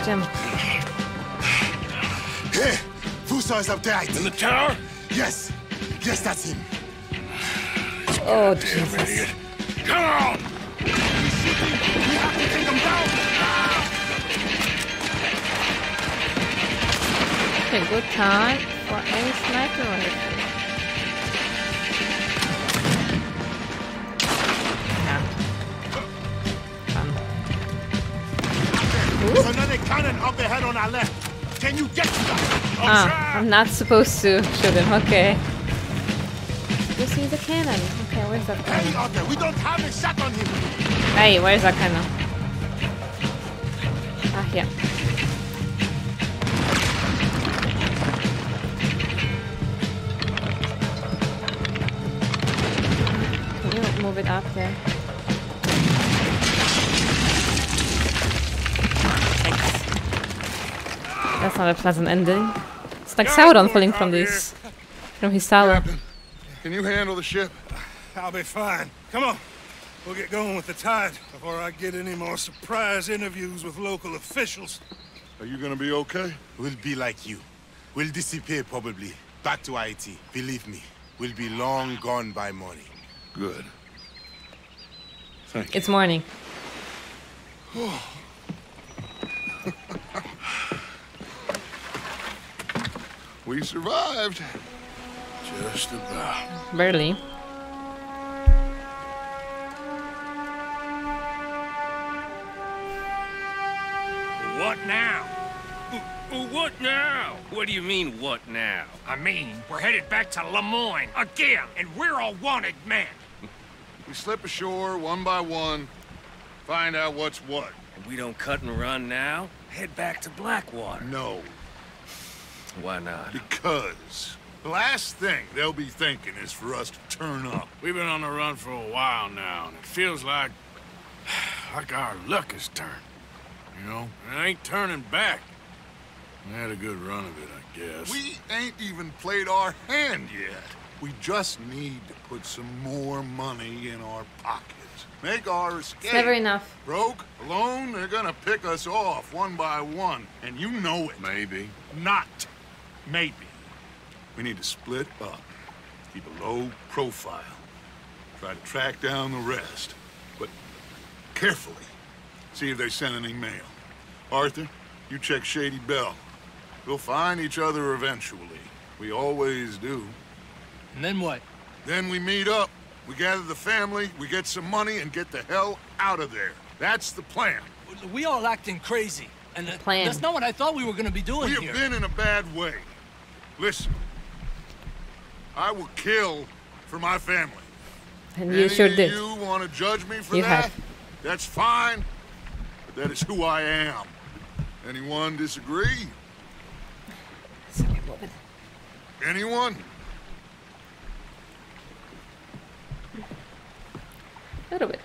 Jim. Hey, Fussar is up there. In the tower? Yes. Yes, that's him. Oh, Jesus. Damn idiot. Come on! He's shooting. We have to take him down. Ah! Okay, good time for a sniper rifle. Cannon up ahead on our left. Can you get to that? Ah, I'm not supposed to shoot him. Okay. Just use a cannon. Okay, where's that cannon? Hey, Arthur, we don't have a shot on him. Hey, where's that cannon? Ah, here. Can you move it up there? That's not a pleasant ending. It's like Sauron falling from this, from his tower. Captain, can you handle the ship? I'll be fine. Come on, we'll get going with the tide before I get any more surprise interviews with local officials. Are you gonna be okay? We'll be like you. We'll disappear probably. Back to Haiti. Believe me, we'll be long gone by morning. Good. Thank you. It's morning. We survived. Just about. Barely. What now? What now? What do you mean, what now? I mean, we're headed back to Lemoyne again, and we're all wanted men. We slip ashore one by one, find out what's what. And we don't cut and run now? Head back to Blackwater. No. Why not? Because the last thing they'll be thinking is for us to turn up. We've been on the run for a while now, and it feels like, like our luck has turned. You know, it ain't turning back. We had a good run of it, I guess. We ain't even played our hand yet. We just need to put some more money in our pockets. Make our escape. It's never enough. Broke, alone, they're gonna pick us off one by one, and you know it. Maybe. Not. Maybe. We need to split up, keep a low profile, try to track down the rest, but carefully. See if they send any mail. Arthur, you check Shady Bell. We'll find each other eventually. We always do. And then what? Then we meet up. We gather the family, we get some money, and get the hell out of there. That's the plan. We all acting crazy. And the plan. That's not what I thought we were going to be doing here. We have here. been in a bad way. Listen, I will kill for my family. and you sure did. You want to judge me for that? That's fine, but that is who I am. Anyone disagree? Sorry, woman. Anyone? A little bit.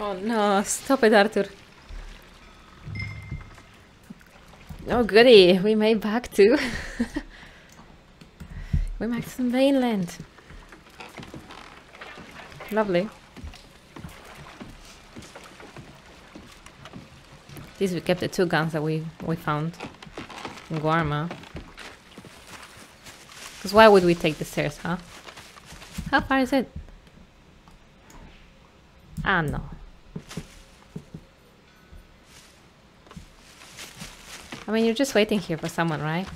Oh no, stop it, Arthur. Oh goody, we made back to... we made to the mainland. Lovely. At least we kept the two guns that we, we found in Guarma. Because why would we take the stairs, huh? How far is it? Ah no. I mean, you're just waiting here for someone, right?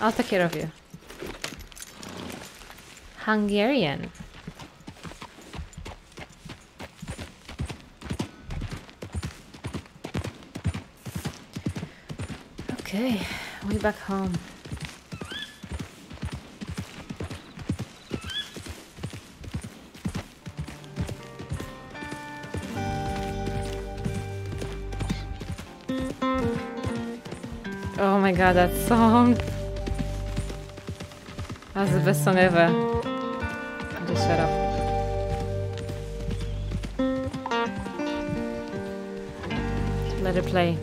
I'll take care of you. Hungarian. Okay, we're back home. Oh my god, that song! That's the best song ever. I'll just shut up. Let it play.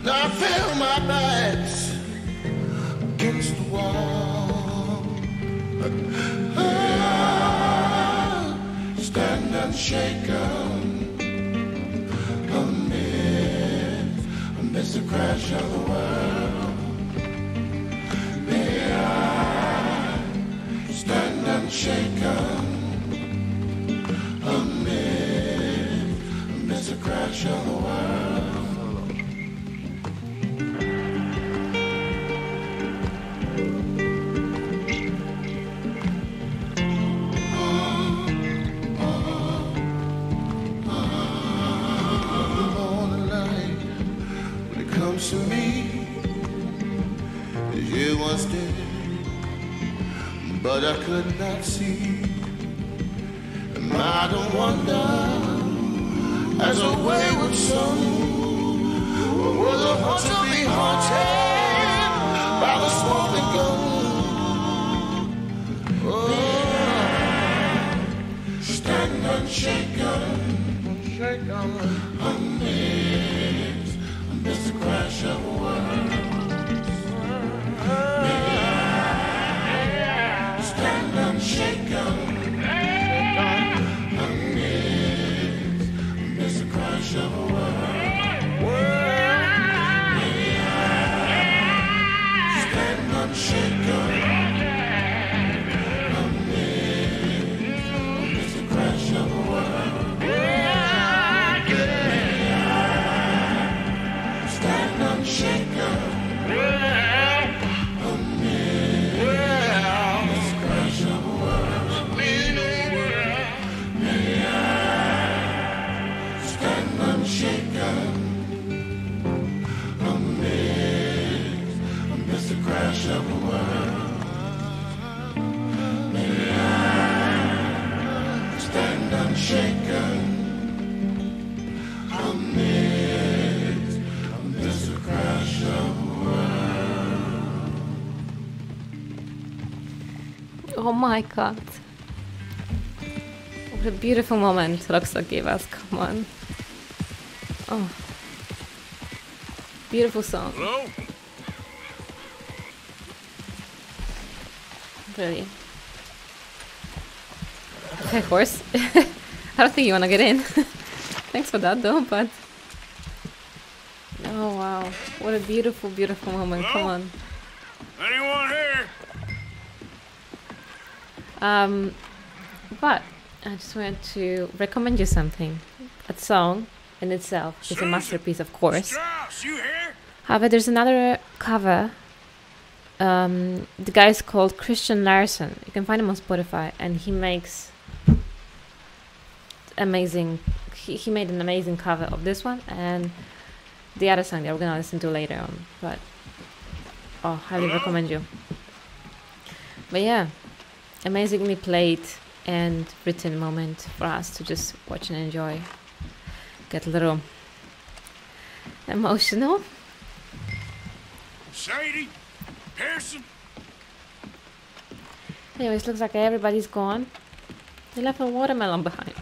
Now I feel my back against the wall. shaken amid, amidst the crash of the world. May I stand unshaken amid, amidst the crash of the world. To me, you was dead, but I could not see. And I don't wonder, as a wayward soul, will the haunter be haunted by the smoking gun? Oh, stand unshaken, unshaken. It's the crash of the world. May I stand unshaken amidst, amidst the crash of the world. May I stand unshaken amidst, amidst the crash of the world. Oh my god. What a beautiful moment Rockstar gave us, come on. Oh. Beautiful song. Hello? Really. Okay, horse. I don't think you wanna get in. Thanks for that though, but... Oh wow. What a beautiful, beautiful moment, hello? Come on. Anyone here? Um, but I just wanted to recommend you something. That song in itself is a masterpiece, of course. However, there's another cover. Um, the guy is called Christian Larson. You can find him on Spotify, and he makes amazing. He he made an amazing cover of this one and the other song that we're gonna listen to later on. But oh, highly recommend you. But yeah. Amazingly played and written moment for us to just watch and enjoy. Get a little emotional. Sadie Pearson. Anyways, looks like everybody's gone. They left a watermelon behind.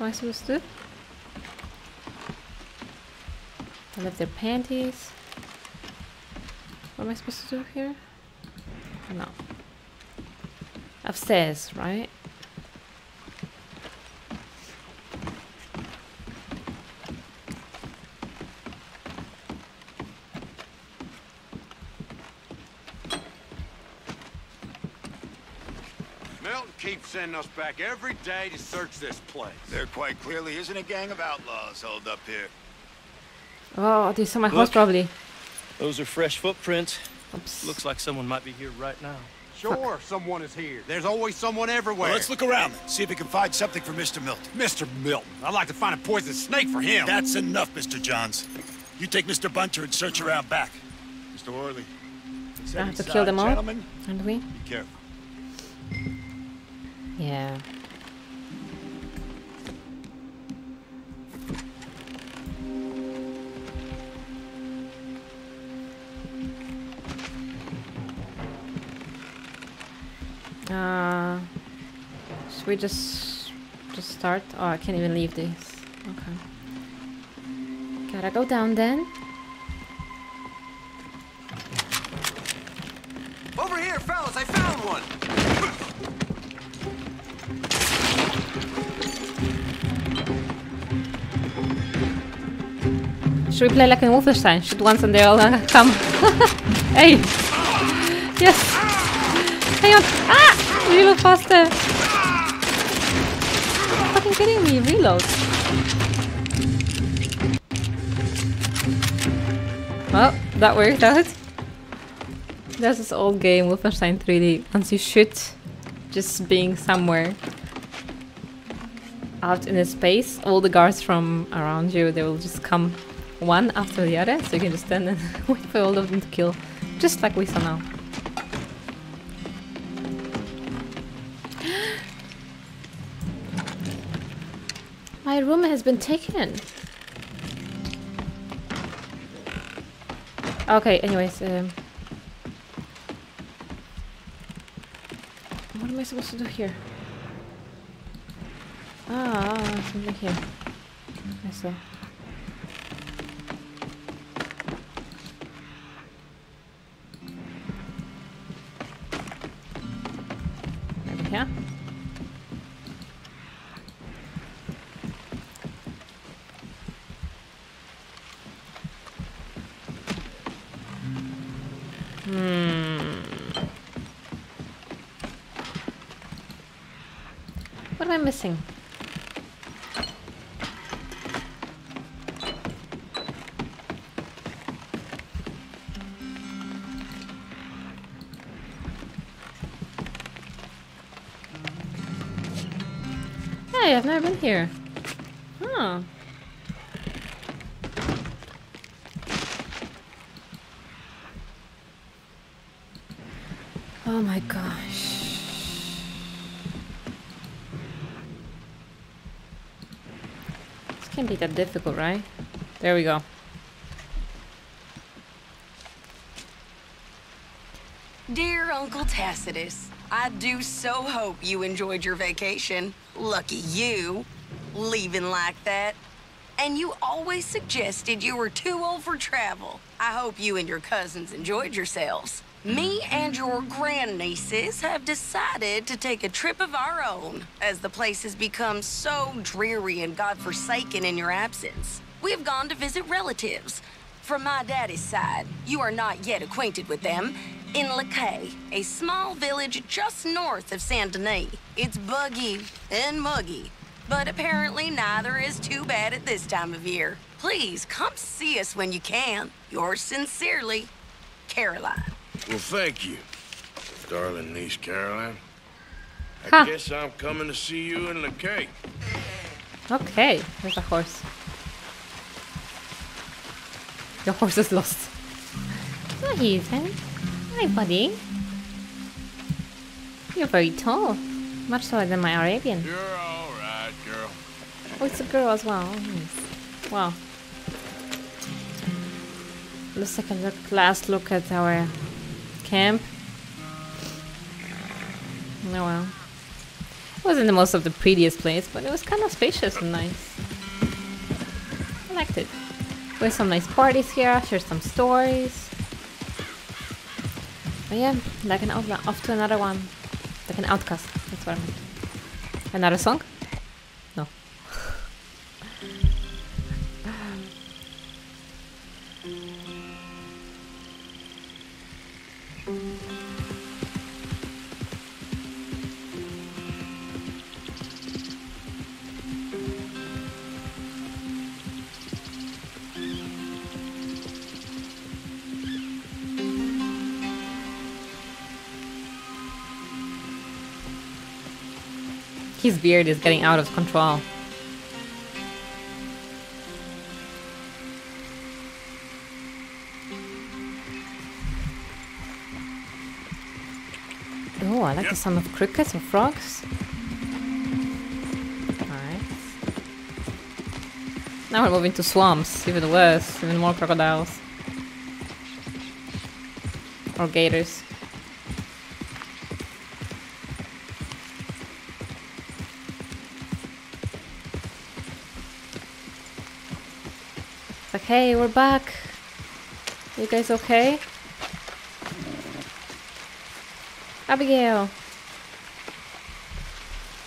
Am I supposed to? They left their panties. What am I supposed to do here? No. Upstairs, right? Milton keeps sending us back every day to search this place. There quite clearly isn't a gang of outlaws held up here. Oh, they saw my horse probably. Those are fresh footprints. Oops. Looks like someone might be here right now. Sure, someone is here. There's always someone everywhere. Well, let's look around, see if we can find something for Mister Milton. Mister Milton? I'd like to find a poisonous snake for him. That's enough, Mister Johns. You take Mister Buncher and search around back. Mister Orley. I have to kill them all, gentlemen, aren't we? Be careful. Yeah. Uh, should we just just start? Oh, I can't even leave this. Okay. Gotta go down then. Over here, fellas! I found one! Should we play like in Wolfenstein? Shoot once and they all uh, come. Hey! Yes! Hang on! Ah! Reload faster! Are you fucking kidding me? Reload! Well, that worked out. There's this old game, Wolfenstein three D. Once you shoot, just being somewhere out in a space, all the guards from around you, they will just come one after the other. So you can just stand and wait for all of them to kill. Just like we saw now. My room has been taken. Okay, anyways, um, what am I supposed to do here? Ah, something here. I saw. Maybe here? What am I missing? Hey, I've never been here. Huh. Oh my gosh. Can't be that difficult, right? There we go. Dear Uncle Tacitus, I do so hope you enjoyed your vacation. Lucky you, leaving like that. And you always suggested you were too old for travel. I hope you and your cousins enjoyed yourselves. Me and your grandnieces have decided to take a trip of our own, as the place has become so dreary and godforsaken in your absence. We have gone to visit relatives. From my daddy's side, you are not yet acquainted with them, in Le Cay, a small village just north of Saint Denis. It's buggy and muggy, but apparently neither is too bad at this time of year. Please come see us when you can. Yours sincerely, Caroline. Well, thank you, darling niece Caroline. I huh. guess I'm coming to see you in Le Cay. Okay, there's a horse. Your horse is lost. No, he isn't. Hi, buddy. You're very tall. Much taller than my Arabian. You're alright, girl. Oh, it's a girl as well. Nice. Wow. Let's take a last look at our camp. Oh well. It wasn't the most of the prettiest place, but it was kind of spacious and nice. I liked it. We had some nice parties here, I shared some stories. But yeah, like an outlaw, off to another one. Like an outcast, that's what I meant. Another song? No. His beard is getting out of control. Oh, I like yep. the sound of crickets or frogs. Nice. Now we're moving to swamps, even worse, even more crocodiles. Or gators. Hey, we're back. You guys okay? Abigail.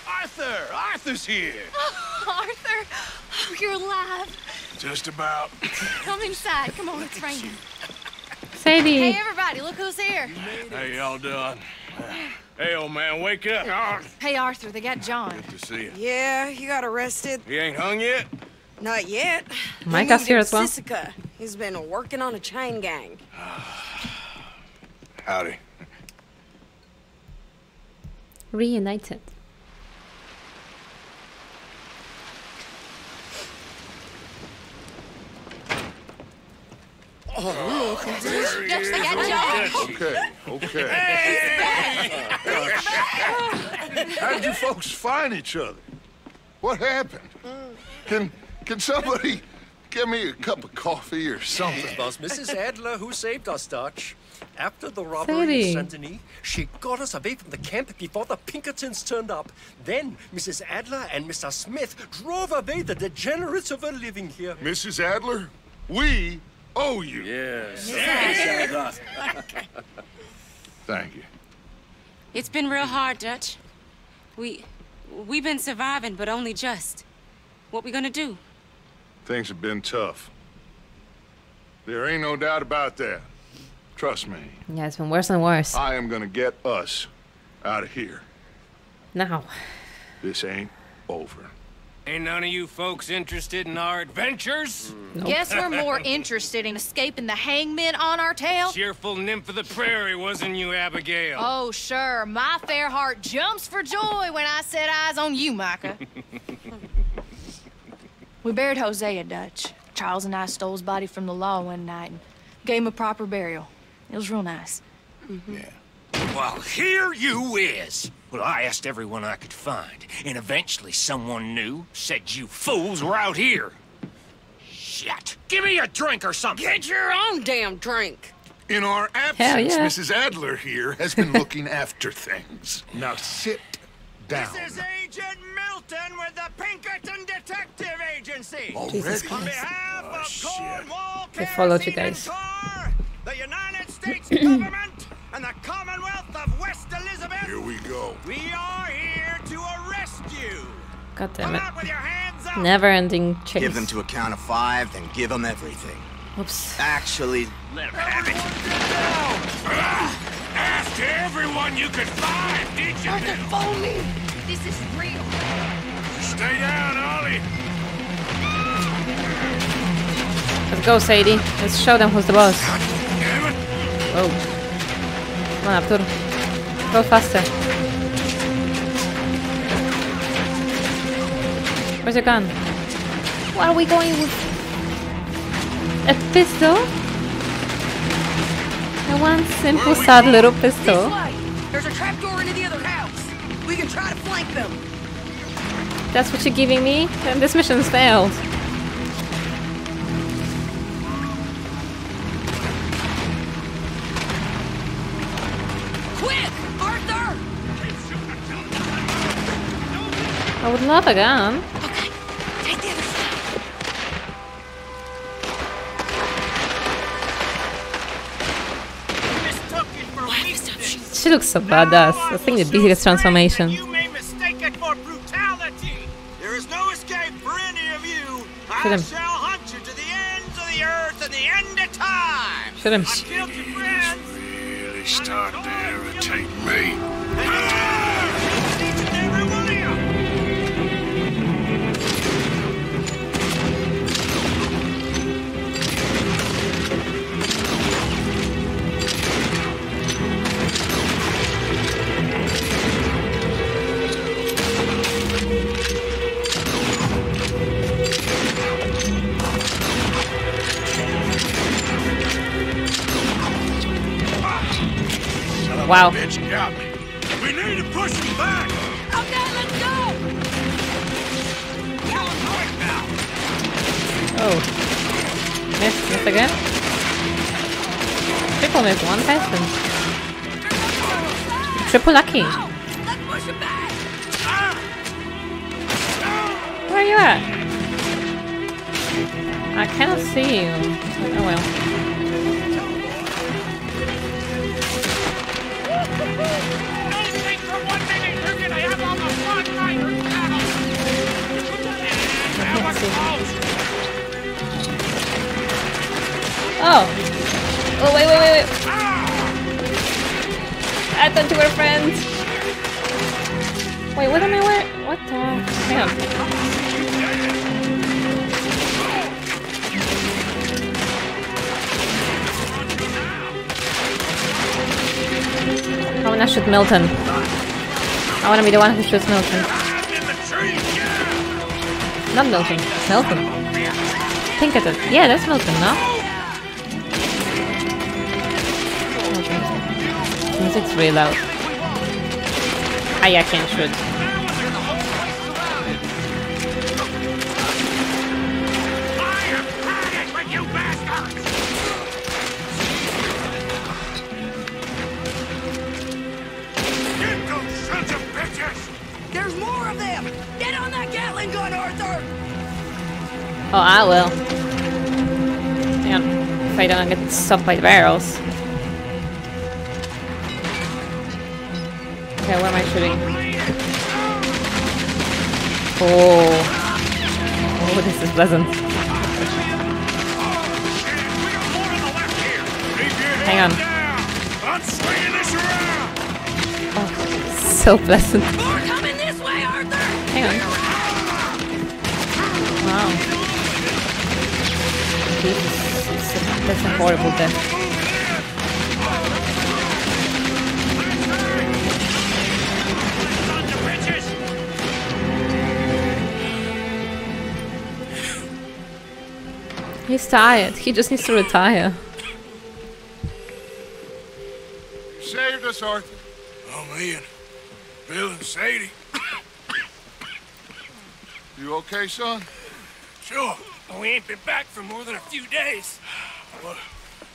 Arthur! Arthur's here! Oh, Arthur! Oh, you're alive! Just about. Come inside. Come on, it's raining. Sadie. Hey, everybody, look who's here. Hey, y'all doing? Hey, old man, wake up. Hey, Arthur, they got John. Good to see you. Yeah, he got arrested. He ain't hung yet? Not yet. Micah's here as well. Sissica. He's been working on a chain gang. Howdy. Reunited. Oh, look. Oh, okay, okay. Hey. How did you folks find each other? What happened? Can can somebody give me a cup of coffee or something? It was Missus Adler who saved us, Dutch. After the robbery of Saint-Denis, she got us away from the camp before the Pinkertons turned up. Then Missus Adler and Mister Smith drove away the degenerates who were living here. Missus Adler, we owe you. Yes. Yes. Thank you. It's been real hard, Dutch. We, we've been surviving, but only just. What we gonna do? Things have been tough. There ain't no doubt about that. Trust me. Yeah, it's been worse and worse. I am gonna get us out of here. Now. This ain't over. Ain't none of you folks interested in our adventures? Nope. Guess we're more interested in escaping the hangman on our tail. Cheerful nymph of the prairie, wasn't you, Abigail? Oh, sure. My fair heart jumps for joy when I set eyes on you, Micah. We buried Hosea, Dutch. Charles and I stole his body from the law one night and gave him a proper burial. It was real nice. Mm-hmm. Yeah. Well, here you is. Well, I asked everyone I could find, and eventually someone knew, said you fools were out here. Shit. Give me a drink or something. Get your own damn drink. In our absence, yeah. Missus Adler here has been looking after things. Now sit down. This is Agent Milton with the Pinkerton Detective Agency. Oh, Jesus Christ. On behalf oh, of shit. Cornwall, they followed you guys. Car, the United States government, and the Commonwealth of West Elizabeth. Here we go. We are here to arrest you. God damn it. Never-ending chase. Give them to a count of five, then give them everything. Oops. Actually, let them have it. Uh, ask everyone you could find, did you? Arthur, phone me. This is real. Stay down, Ollie. Let's go, Sadie. Let's show them who's the boss. Oh. Come on, Arthur. Go faster. Where's your gun? What are we going with? A pistol? A one simple sad little pistol. There's a trap door into the other house. We can try to flank them. That's what you're giving me? And this mission's failed. I would love a gun. Okay, take the other side. Mistook she looks so badass. I think the biggest transformation. You may mistake it for brutality. There is no escape for any of you. Shoot him. I shall hunt you to the ends of the earth and the end of time. Shoot him. It's really starting to irritate me. Ah! Wow. Bitch got me. We need to push him back. Okay, let's go. Oh. Missed, missed again. Triple miss, one person. Triple lucky. Let's push him back. Where are you at? I cannot see you. Oh well. Oh. Oh, wait, wait, wait, wait. I thought you were friends. Wait, what am I wearing? What the? Damn. I wanna shoot Milton. I wanna be the one who shoots Milton. Not Milton. Milton. Pinkerton. Yeah, that's Milton, no? Okay. Music's really loud. Ah, yeah, I can't shoot. Oh, I will. Damn. If I don't get stopped by barrels. Okay, where am I shooting? Oh. Oh, this is pleasant. Hang on. Oh, so pleasant. Hang on. It's, it's a, that's a horrible death. He's tired. He just needs to retire. You saved us, Arthur. Oh, me and Bill and Sadie. You okay, son? Sure. Well, we ain't been back for more than a few days. What,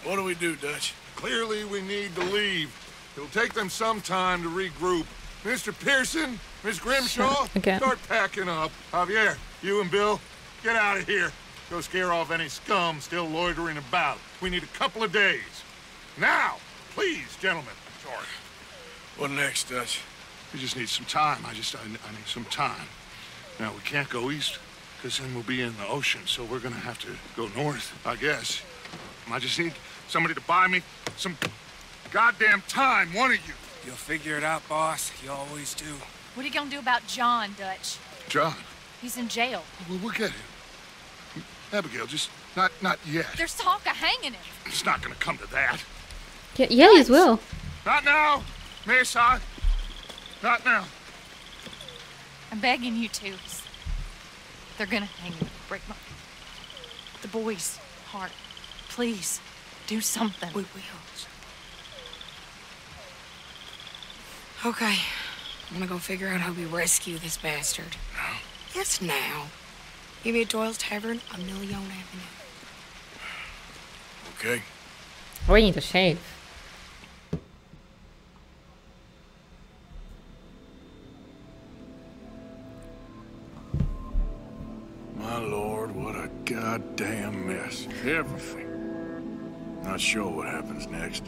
what do we do, Dutch? Clearly, we need to leave. It'll take them some time to regroup. Mister Pearson, Miss Grimshaw, start packing up. Javier, you and Bill, get out of here. Go scare off any scum still loitering about. We need a couple of days. Now, please, gentlemen. Sorry. What next, Dutch? We just need some time. I just, I, I need some time. Now, we can't go east, because then we'll be in the ocean, so we're gonna have to go north, I guess. I just need somebody to buy me some goddamn time, one of you. You'll figure it out, boss. You always do. What are you gonna do about John, Dutch? John? He's in jail. Well, we'll get him. Abigail, just not not yet. There's talk of hanging him. It's not gonna come to that. Yeah, yeah, as well. Not now, miss. I, not now. I'm begging you to. They're gonna hang me, break my... The boy's heart. Please, do something. We will. Okay. I'm gonna go figure out how we rescue this bastard. Now? Yes, now. Give me a Doyle's Tavern on Million Avenue. Okay. We need to shave. My lord, what a goddamn mess. Everything. Not sure what happens next.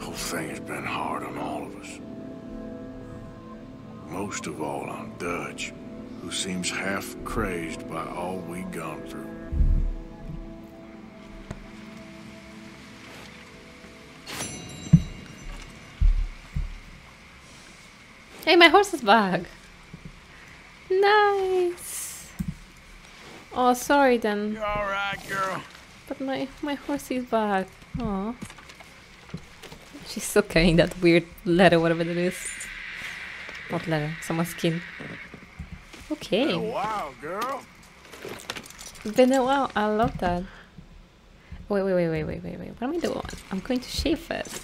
Whole thing has been hard on all of us. Most of all on Dutch, who seems half crazed by all we've gone through. Hey, my horse is back. Nice. Oh, sorry then. You're all right, girl. But my my horsey's back. Oh, she's still carrying that weird letter, whatever it is. Not letter, someone's skin. Okay. Been a while, girl. Been a while. I love that. Wait, wait, wait, wait, wait, wait, wait. What am I doing? I'm going to shave first.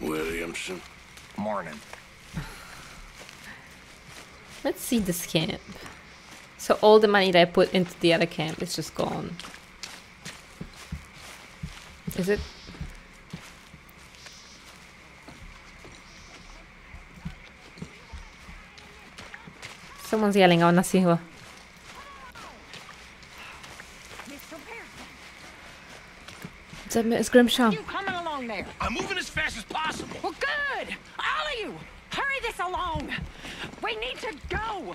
Williamson. Morning. Let's see this camp. So all the money that I put into the other camp is just gone. Is it? Someone's yelling. I wanna see her. Is that Miss Grimshaw? You coming along there? I'm moving as fast as possible. Well, good. All of you, hurry this along. We need to go!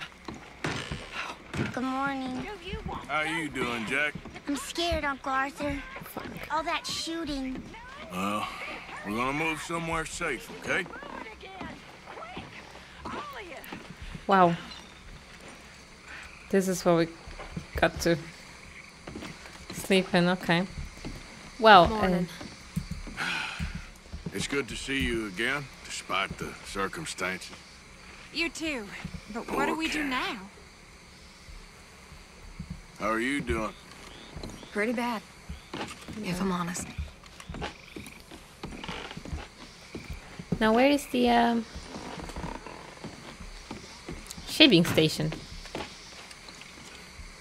Good morning. How are you doing, Jack? I'm scared, Uncle Arthur. All that shooting. Well, we're gonna move somewhere safe, okay? Wow. This is where we got to sleep in, okay. Well, uh, it's good to see you again, despite the circumstances. You too. But what okay. do we do now? How are you doing? Pretty bad, yeah. if I'm honest. Now, where is the um, shaving station?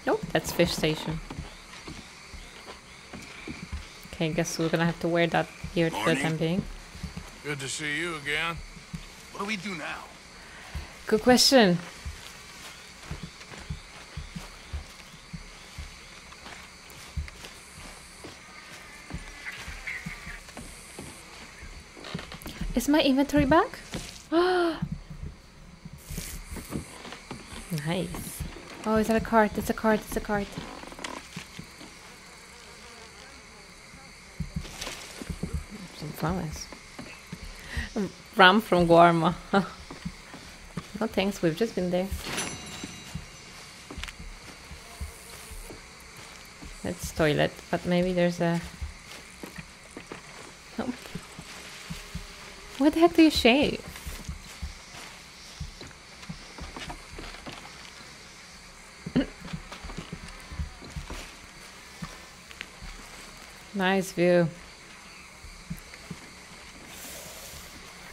Nope, that's fish station. Okay, I guess we're gonna have to wear that here for the time being. Good to see you again. What do we do now? Good question. Is my inventory back? Nice. Oh, is that a cart? It's a cart. It's a cart. Some flowers. Ram from Guarma. No thanks, we've just been there. That's toilet, but maybe there's a... Nope. What the heck do you shave? Nice view.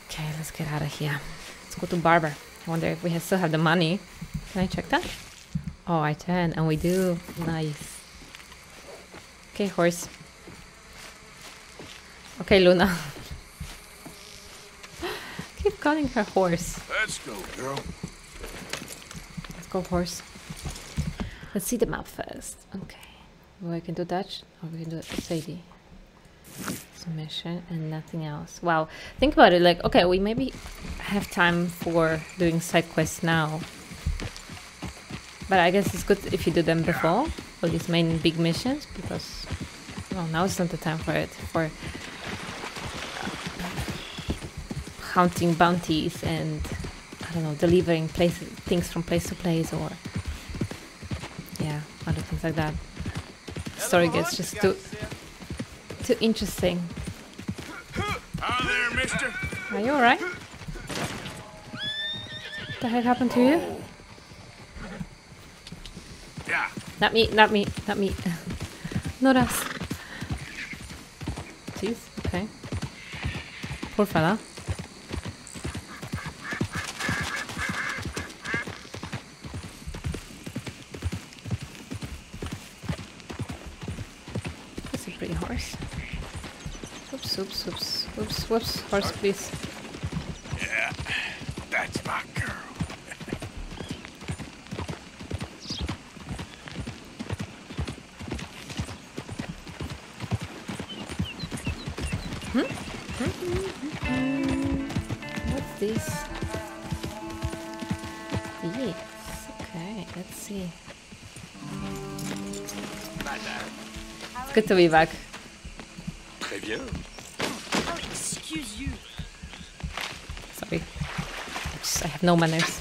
Okay, let's get out of here. Let's go to barber. I wonder if we still have the money. Can I check that? Oh, I can, and we do. Nice. Okay, horse. Okay, Luna. Keep calling her horse. Let's go, girl. Let's go, horse. Let's see the map first. Okay. Well, we can do Dutch, or we can do Sadie. Submission and nothing else. Wow, think about it. Like, okay, we maybe have time for doing side quests now, but I guess it's good if you do them before all these main big missions, because well, now it's not the time for it, for hunting bounties and I don't know, delivering places, things from place to place, or yeah, other things like that. Story gets just too too interesting. Hi there, mister. Are you alright? What the heck happened to you? Yeah. Not me, not me, not me. Not us. Jeez, okay. Poor fella. Oops, oops, oops, whoops, horse, please. Yeah, that's my girl. Hmm? Mm-hmm. What's this? Yes, okay, let's see. It's good to be back. Très bien. Sorry, I, just, I have no manners.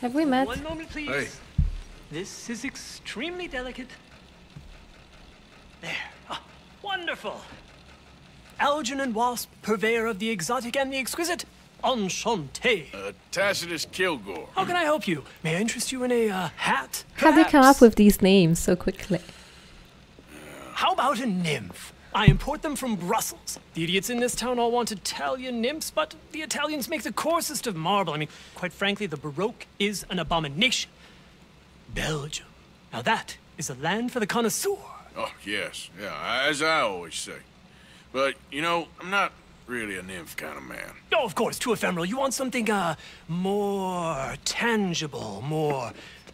Have we met? One moment, please. Hey. This is extremely delicate. There. Oh, wonderful. Algernon Wasp, purveyor of the exotic and the exquisite. Enchanté. Uh, Tacitus Kilgore. How can I help you? May I interest you in a uh, hat? How they come up with these names so quickly? How about a nymph? I import them from Brussels. The idiots in this town all want Italian nymphs, but the Italians make the coarsest of marble. I mean, quite frankly, the Baroque is an abomination. Belgium. Now that is a land for the connoisseur. Oh, yes. Yeah, as I always say. But, you know, I'm not... really a nymph kind of man. Oh, of course, too ephemeral. You want something uh more tangible, more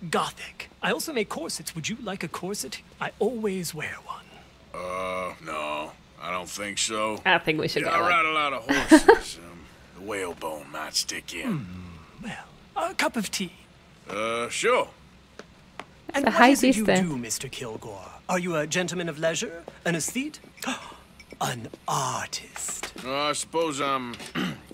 gothic. I also make corsets. Would you like a corset? I always wear one. Uh, no, I don't think so. I think we should. Yeah, go I on. ride a lot of horses. um, the whalebone might stick in. Mm, well, a cup of tea. Uh, sure. And the what is it you do, Mister Kilgore? Are you a gentleman of leisure? An aesthete? An artist? Uh, I suppose I'm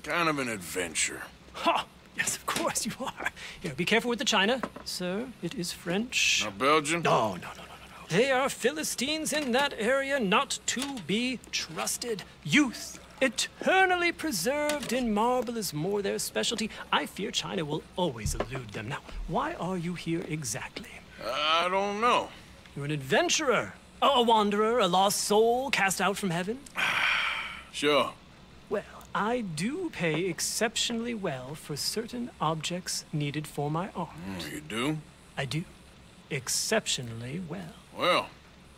kind of an adventurer. Ha! Yes, of course you are. Here, be careful with the china, sir. It is French. Not Belgian? No, no, no, no, no, no. They are Philistines in that area, not to be trusted. Youth, eternally preserved in marble, is more their specialty. I fear China will always elude them. Now, why are you here exactly? I don't know. You're an adventurer, a, a wanderer, a lost soul cast out from heaven. Sure. Well, I do pay exceptionally well for certain objects needed for my art. Mm, you do? I do. Exceptionally well. Well,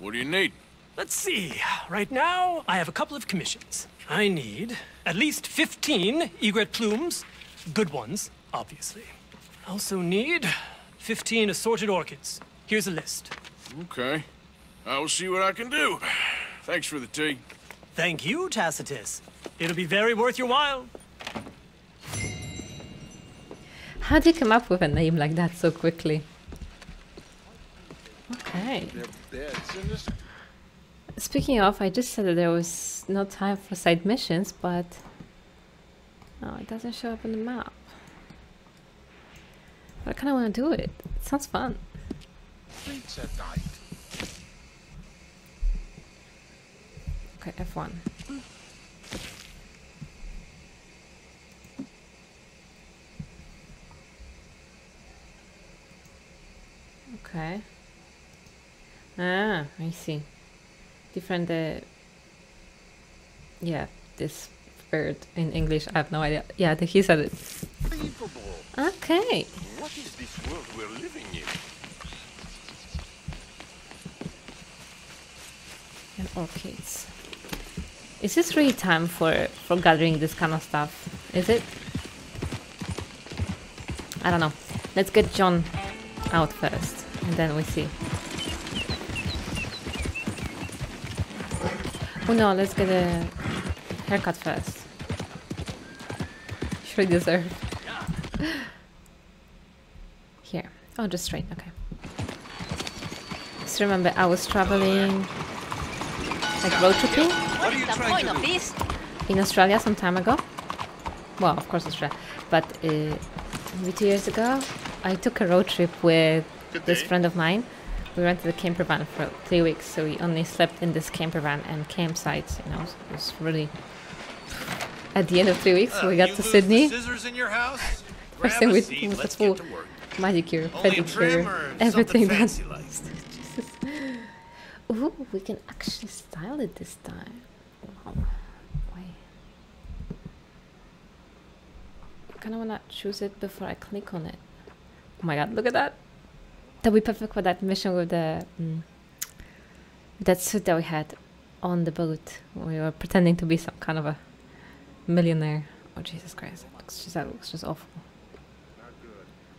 what do you need? Let's see. Right now, I have a couple of commissions. I need at least fifteen egret plumes. Good ones, obviously. I also need fifteen assorted orchids. Here's a list. Okay. I will see what I can do. Thanks for the tea. Thank you, Tacitus. It'll be very worth your while. How do you come up with a name like that so quickly? Okay. Speaking of, I just said that there was no time for side missions, but... Oh, it doesn't show up on the map. But I kind of want to do it. It sounds fun. Streets at night. Okay, F one. Mm. Okay. Ah, I see. Different, uh, yeah, this word in English, I have no idea. Yeah, the, he said it. Okay. What is this world we're living in? And orchids. Is this really time for, for gathering this kind of stuff? Is it? I don't know. Let's get John out first, and then we see. Oh no, let's get a haircut first. Sure deserve. Here. Oh, just straight, okay. Just remember, I was traveling... like road tripping? What are you trying to do? In Australia some time ago. Well, of course Australia. But uh, maybe two years ago, I took a road trip with this friend of mine. We rented a camper van for three weeks, so we only slept in this camper van and campsites, you know, so it was really... At the end of three weeks, uh, we got to Sydney. First thing we did was full manicure, pedicure, everything done. Ooh, we can actually style it this time. Wow. Wait. I kinda wanna choose it before I click on it. Oh my god, look at that! That would be perfect for that mission with the mm, that suit that we had on the boat. We were pretending to be some kind of a millionaire. Oh Jesus Christ! That looks just, that looks just awful.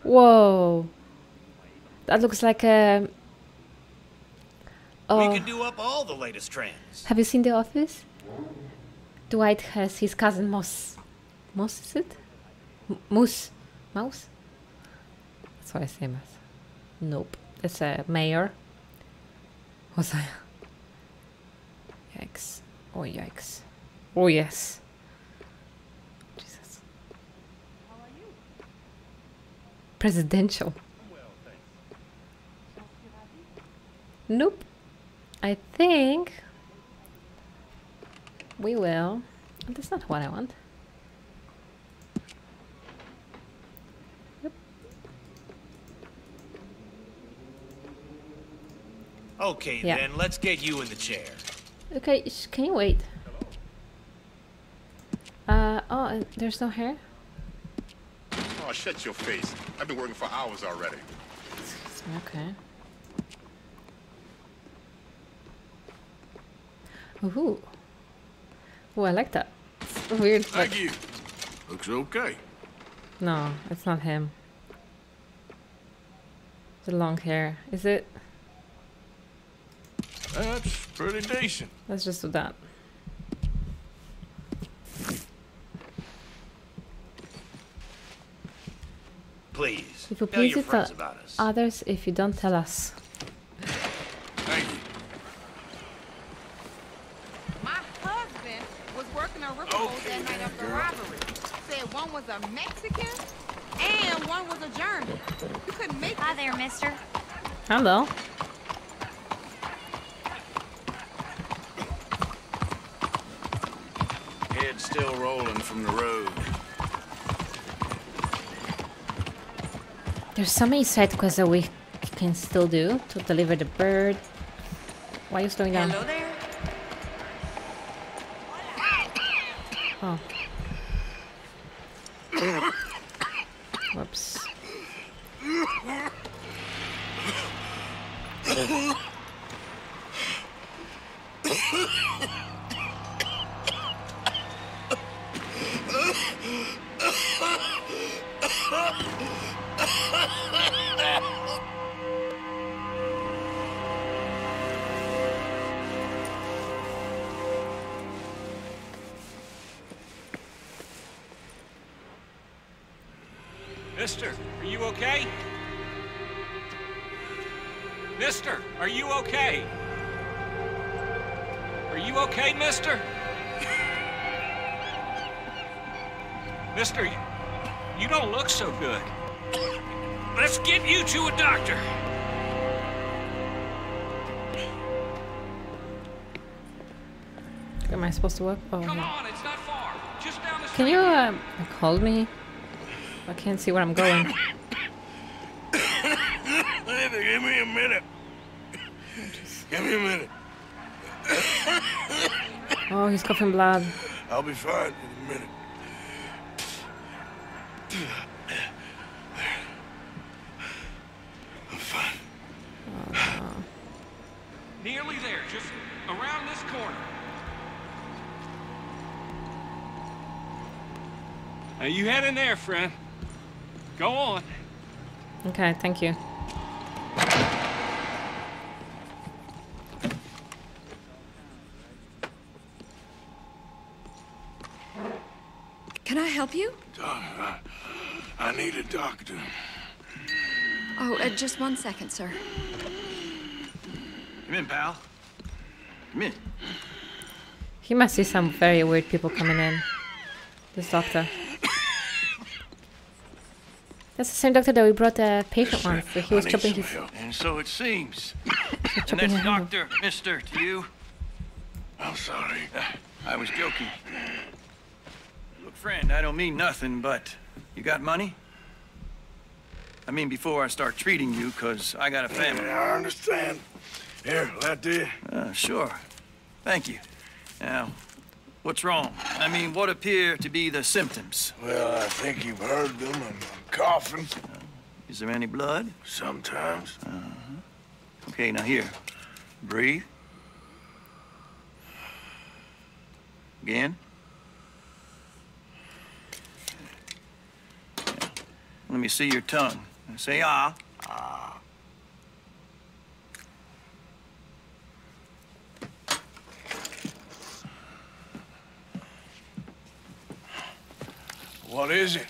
Whoa! That looks like a. Oh. We can do up all the latest trends. Have you seen The Office? Dwight has his cousin Moss. Moss is it? M Moose? Mouse? That's what I say, Mouse. Nope, it's a mayor. Hosea. Yikes. Oh, yikes. Oh, yes. Jesus. How are you? Presidential. Well, thanks. Nope. I think we will. That's not what I want. Okay, yeah. Then let's get you in the chair. Okay, can you wait? Uh, oh, there's no hair? Oh, shut your face. I've been working for hours already. Okay. Ooh. Ooh, I like that. It's weird. Thank you. Looks okay. No, it's not him. The long hair. Is it? That's pretty decent. Let's just do that. Please. If you please tell your friends about us. Others if you don't tell us. Thank you. My husband was working a riverboat that night after robbery. Said one was a Mexican and one was a German. You couldn't make it. Hi there, mister. Hello. Head still rolling from the road. There's so many side quests that we can still do to deliver the bird. Why are you slowing down? Hello there. Oh. Whoops. Mister, are you okay? Mister, are you okay? Are you okay, mister? Mister, you, you don't look so good. Let's get you to a doctor. Am I supposed to walk? Oh, come on, it's not far. Just down the street. Can you uh, hold me? I can't see where I'm going. Give me a minute. Give me a minute. Oh, he's coughing blood. I'll be fine in a minute. I'm fine. Oh, no. Nearly there, just around this corner. Now you head in there, friend. Go on. Okay, thank you. Can I help you? I, I need a doctor. Oh, uh, just one second, sir. Come in, pal. Come in. He must see some very weird people coming in. This doctor. That's the same doctor that we brought the patient yes, once. So he was chopping his. Help. And so it seems. And that's Doctor Mister to you. I'm sorry. Uh, I was joking. Look, friend, I don't mean nothing, but you got money? I mean, before I start treating you, because I got a family. Yeah, I understand. Here, that did. Uh, sure. Thank you. Now, what's wrong? I mean, what appear to be the symptoms? Well, I think you've heard them. I'm coughing. Uh, is there any blood? Sometimes. Uh-huh. Okay, now here. Breathe. Again. Yeah. Let me see your tongue. Say ah. Ah. What is it?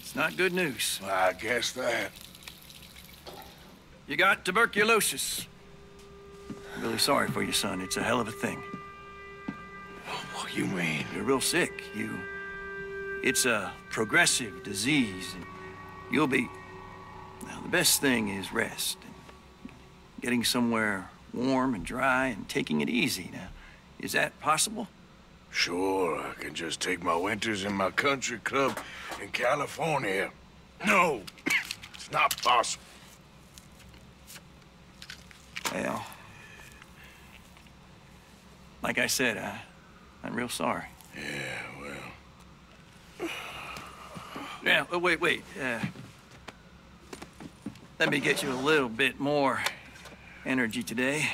It's not good news. Well, I guess that. You got tuberculosis. I'm really sorry for you, son. It's a hell of a thing. What do you mean? You're real sick. You... It's a progressive disease. And you'll be... Now, the best thing is rest. And getting somewhere warm and dry and taking it easy. Now, is that possible? Sure, I can just take my winters in my country club in California. No, it's not possible. Well, like I said, I, I'm real sorry. Yeah, well... Yeah, oh, wait, wait. Uh, let me get you a little bit more energy today.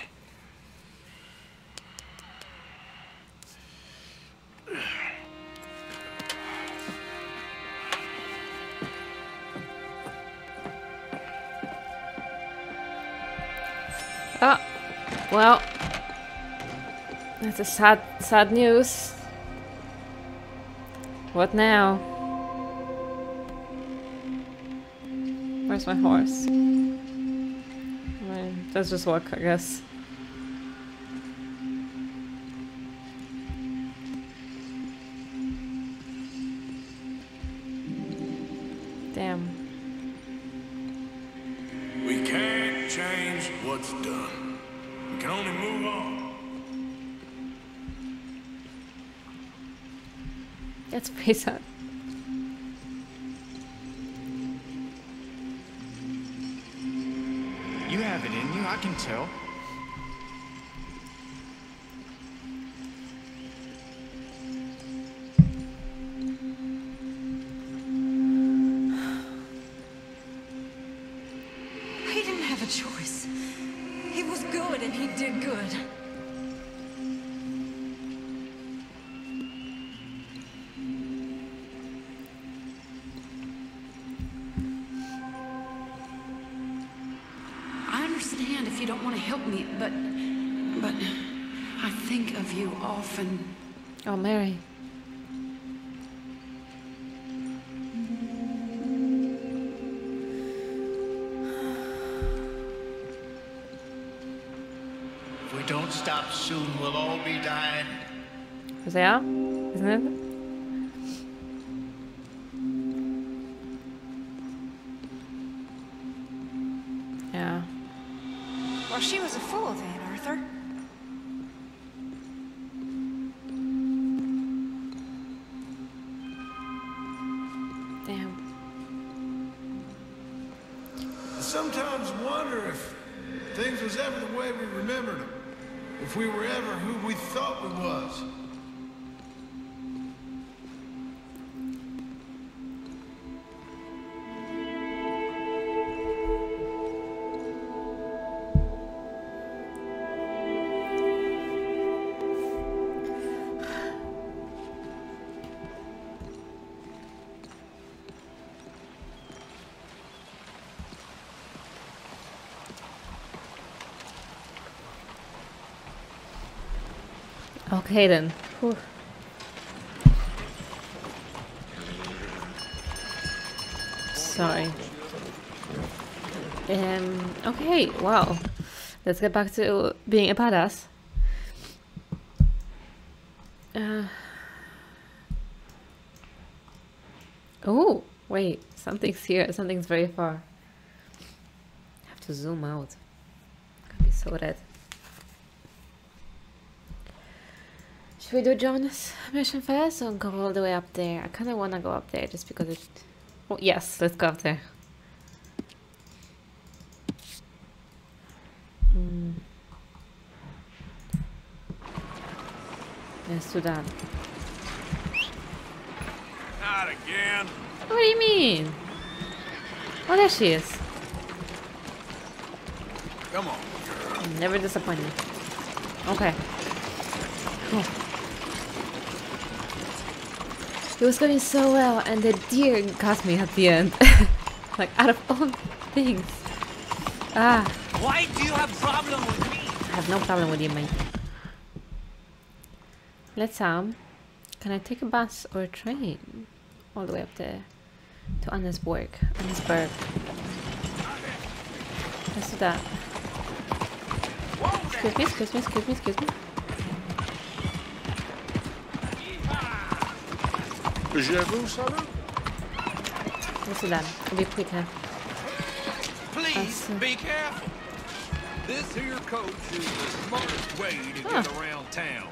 Oh, well, that's a sad, sad news. What now? Where's my horse? That's just work, I guess. Damn. We can't change what's done. We can only move on. That's pretty sad. You have it in you, I can tell. He didn't have a choice. He was good and he did good. Oh, Mary. If we don't stop soon, we'll all be dying. Hosea, isn't it? Yeah. Well, she was a fool then, Arthur. If we were ever who we thought we was. Okay then. Whew. Sorry. Um. Okay. Wow. Let's get back to being a badass. Uh. Oh wait, something's here. Something's very far. I have to zoom out. Could be so red. Should we do John's mission first or go all the way up there? I kind of want to go up there just because it... Oh, yes, let's go up there. Mm. Let's do that. Not again. What do you mean? Oh, there she is. Come on. I'm never disappointed. Okay. Cool. It was going so well, and the deer got me at the end. Like, out of all things. Ah. Why do you have problem with me? I have no problem with you, mate. Let's, um... can I take a bus or a train? All the way up there. To Annesburg. Annesburg. Let's do that. Excuse me, excuse me, excuse me, excuse me. Let's do that. It'll be quicker. Please be careful. This here coach is the smartest way to huh. get around town.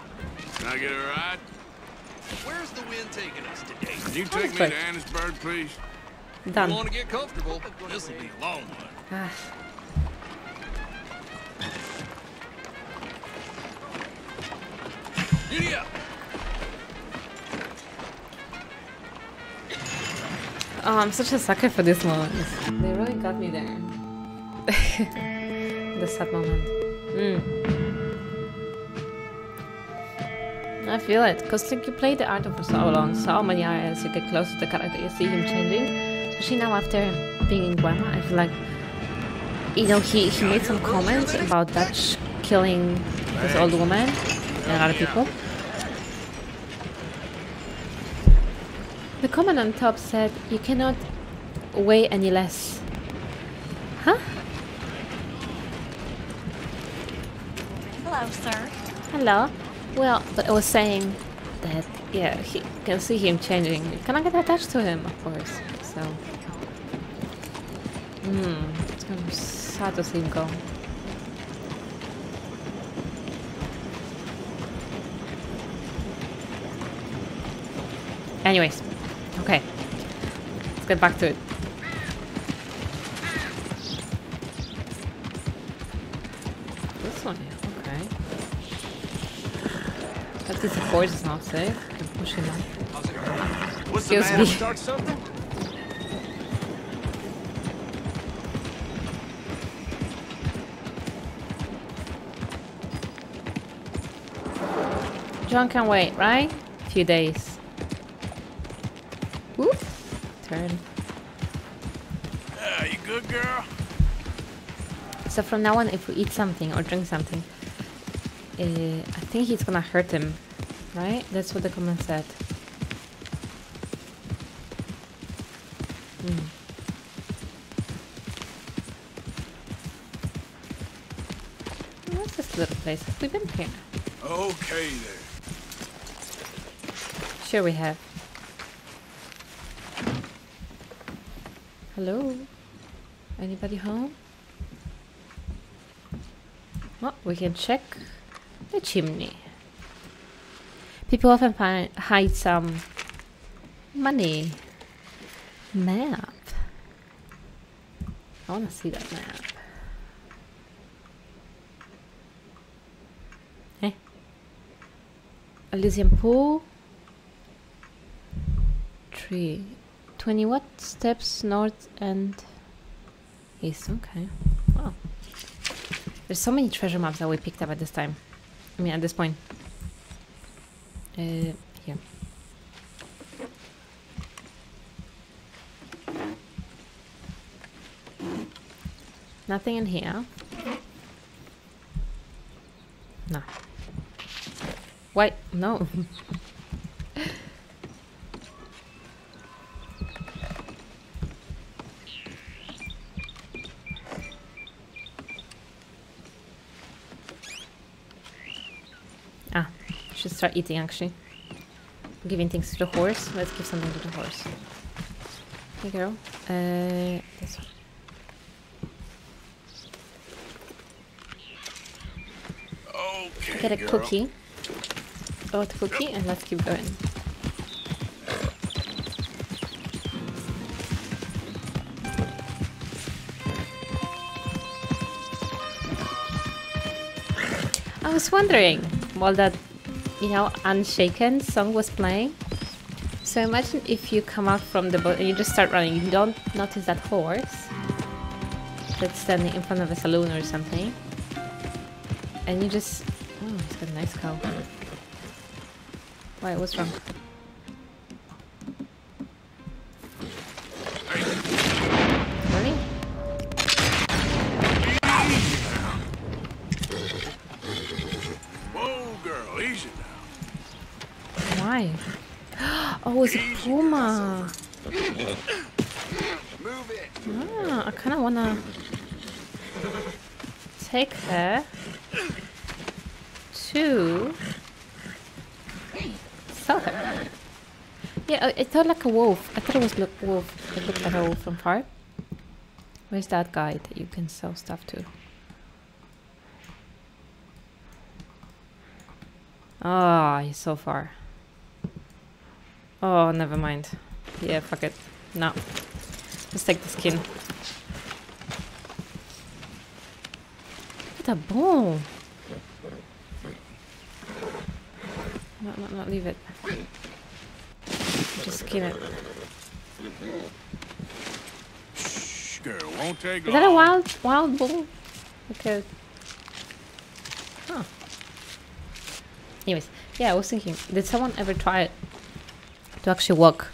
Can I get a ride? Where's the wind taking us today? Can you take me to Annesburg, please? Done. You want to get comfortable? This will be a long one. Ah. Giddy up. Oh, I'm such a sucker for this moment. They really got me there. The sad moment. Mm. I feel it, because like, you play the Arthur for so long, so many hours, you get close to the character, you see him changing. Especially now after being in Guarma, I feel like... You know, he, he made some comments about Dutch killing this old woman and other people. The comment on top said, you cannot weigh any less. Huh? Hello, sir. Hello. Well, I was saying that, yeah, you can see him changing. Can I get attached to him? Of course. So. Hmm. I'm sad to see him go. Anyways. Okay. Let's get back to it. This one here. Okay. At least the forge is not safe. I can push him up. What's the matter? Start something? John can wait, right? A few days. Turn. Uh, you good, girl? So from now on, if we eat something or drink something, uh, I think it's gonna hurt him, right? That's what the comment said. Mm. What's this little place? Have we been here? Okay there. Sure we have. Hello? Anybody home? Well, we can check the chimney. People often find, hide some money. Map. I wanna see that map. Eh? Elysian pool. Tree. twenty what steps north and east. Okay. Wow. There's so many treasure maps that we picked up at this time. I mean, at this point. Uh, here. Nothing in here. No. Wait, no. Start eating actually. Giving things to the horse. Let's give something to the horse. Hey girl. Uh, this one. Okay, get a girl. Cookie. Oh, the cookie, and let's keep going. I was wondering while that, you know, Unshaken song was playing. So imagine if you come out from the boat and you just start running. You don't notice that horse that's standing in front of a saloon or something. And you just... Oh, it's got a nice cow. Wait, what's wrong? Really? Whoa, girl, easy. Oh, it's a puma. Ah, I kind of want to take her to sell her. Yeah, it felt like a wolf. I thought it was a wolf. It looked like a wolf from far. Where's that guy that you can sell stuff to? Ah, oh, he's so far. Oh, never mind. Yeah, fuck it. No. Let's take the skin. What a ball! No, no, no, leave it. Just skin it. Shh, girl, won't take long. Is that a wild, wild bull? Okay. Huh. Anyways, yeah, I was thinking, did someone ever try it? To actually walk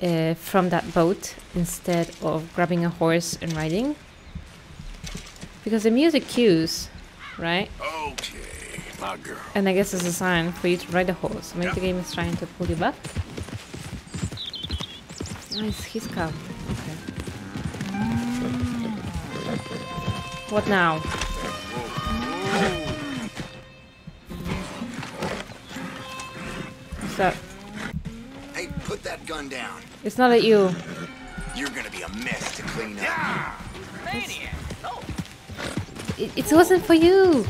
uh, from that boat instead of grabbing a horse and riding, because the music cues, right? Okay, my girl. And I guess it's a sign for you to ride a horse. Maybe yep. The game is trying to pull you back. Nice, his cow. Okay. What now? What's that? Hey, put that gun down. It's not at you. You're gonna be a mess to clean up. Yeah. Maniac. No. It, it wasn't for you.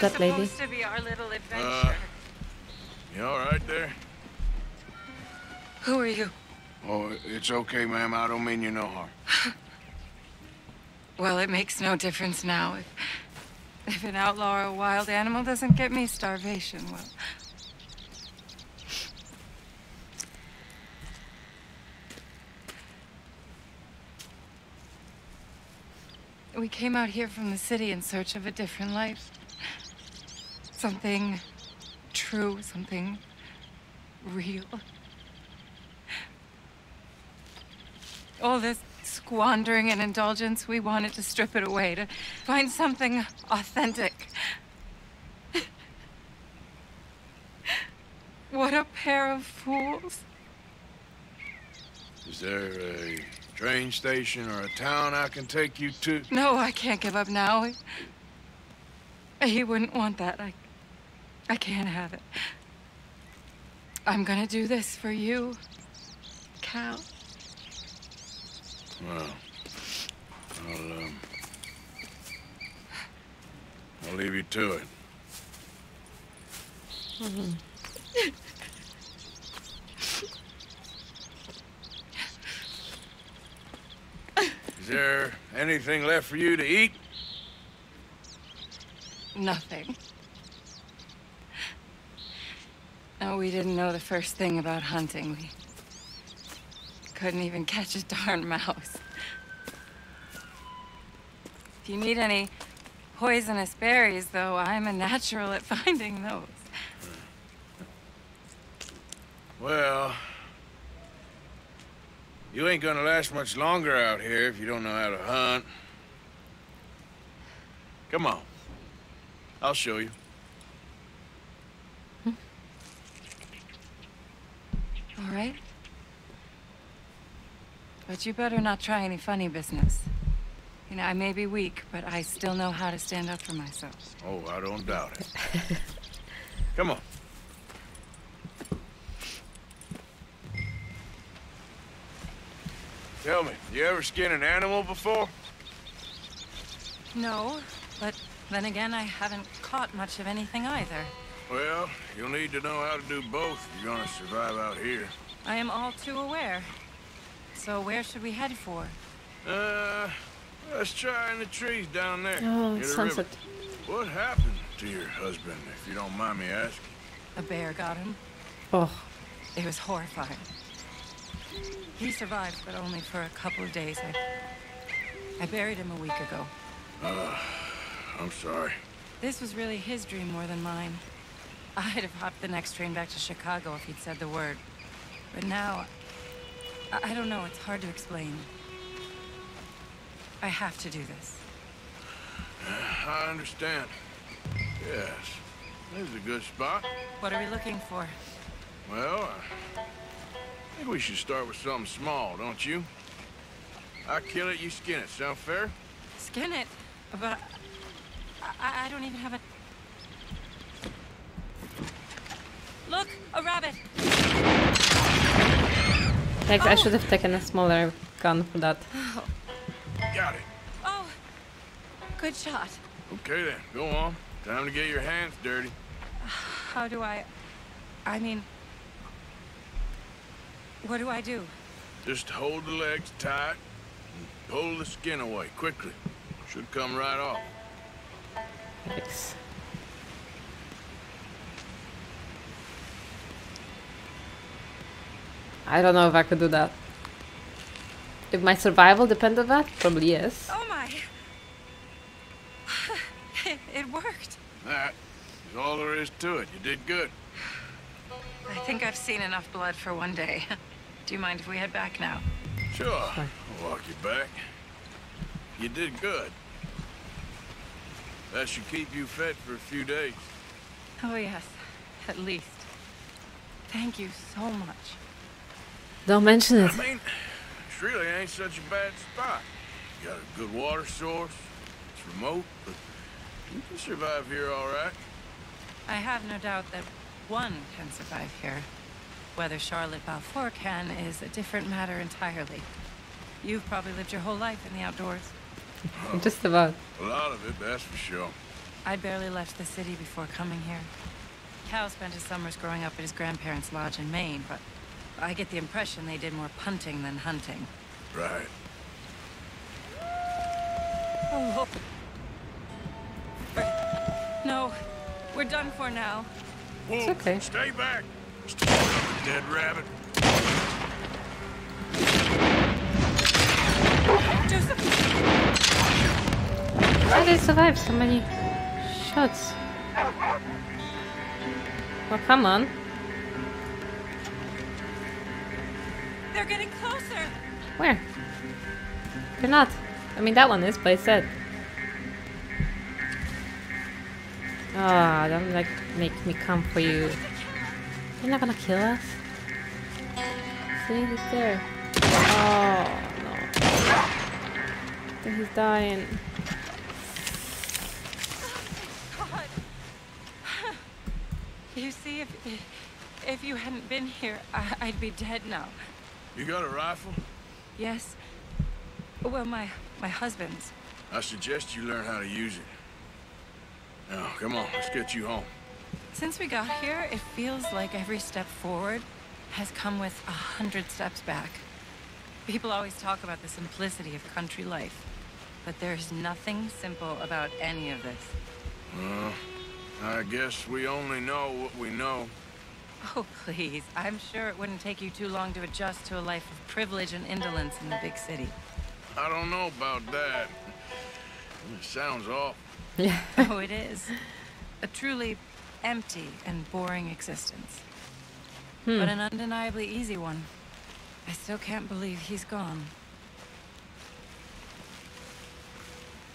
That lady. To be our little adventure. Uh, you all right there? Who are you? Oh, it's okay, ma'am. I don't mean you no harm. Well, it makes no difference now. If, if an outlaw or a wild animal doesn't get me starvation, well... We came out here from the city in search of a different life. Something true, something real. All this squandering and indulgence, we wanted to strip it away, to find something authentic. What a pair of fools. Is there a train station or a town I can take you to? No, I can't give up now. He wouldn't want that. I I can't have it. I'm gonna do this for you, Cal. Well, I'll, um, I'll leave you to it. Mm-hmm. Is there anything left for you to eat? Nothing. No, we didn't know the first thing about hunting. We couldn't even catch a darn mouse. If you need any poisonous berries, though, I'm a natural at finding those. Well, you ain't gonna last much longer out here if you don't know how to hunt. Come on. I'll show you. Hmm. All right. But you better not try any funny business. You know, I may be weak, but I still know how to stand up for myself. Oh, I don't doubt it. Come on. Tell me, you ever skinned an animal before? No, but... Then again, I haven't caught much of anything either. Well, you'll need to know how to do both if you're gonna survive out here. I am all too aware. So where should we head for? Uh, let's try in the trees down there. Oh, it's sunset. What happened to your husband, if you don't mind me asking? A bear got him. Oh. It was horrifying. He survived, but only for a couple of days. I, I buried him a week ago. Uh, I'm sorry. This was really his dream more than mine. I'd have hopped the next train back to Chicago if he'd said the word. But now, I, I don't know, it's hard to explain. I have to do this. I understand. Yes. This is a good spot. What are we looking for? Well, I think we should start with something small, don't you? I kill it, you skin it. Sound fair? Skin it? But... I, I don't even have a... Look! A rabbit! Thanks, oh. I should have taken a smaller gun for that. Oh. Got it. Oh! Good shot. Okay then, go on. Time to get your hands dirty. How do I... I mean... What do I do? Just hold the legs tight and pull the skin away quickly. Should come right off. Thanks. I don't know if I could do that. If my survival depends on that, probably yes. Oh my! It, it worked. That is all there is to it. You did good. I think I've seen enough blood for one day. Do you mind if we head back now? Sure. I'll walk you back. You did good. That should keep you fed for a few days. Oh, yes. At least. Thank you so much. Don't mention it. I mean, this really ain't such a bad spot. You got a good water source. It's remote, but you can survive here all right. I have no doubt that one can survive here. Whether Charlotte Balfour can is a different matter entirely. You've probably lived your whole life in the outdoors. Oh, just about. A lot of it, that's for sure. I barely left the city before coming here. Cal spent his summers growing up at his grandparents' lodge in Maine, but I get the impression they did more punting than hunting. Right. Oh, look. No, we're done for now. Whoa, it's okay. Stay back. Dead rabbit. Why did they survive so many shots? Well, come on. They're getting closer. Where? They're not. I mean, that one is, but it's dead. Ah, oh, don't like make me come for you. You're not gonna kill us. See, he's there. Oh no! I think he's dying. God. You see, if if you hadn't been here, I, I'd be dead now. You got a rifle? Yes. Well, my my husband's. I suggest you learn how to use it. Now, come on, let's get you home. Since we got here, it feels like every step forward has come with a hundred steps back. People always talk about the simplicity of country life, but there's nothing simple about any of this. Well, I guess we only know what we know. Oh, please. I'm sure it wouldn't take you too long to adjust to a life of privilege and indolence in the big city. I don't know about that. It sounds awful. Yeah. Oh, it is. A truly empty and boring existence. Hmm. But an undeniably easy one. I still can't believe he's gone.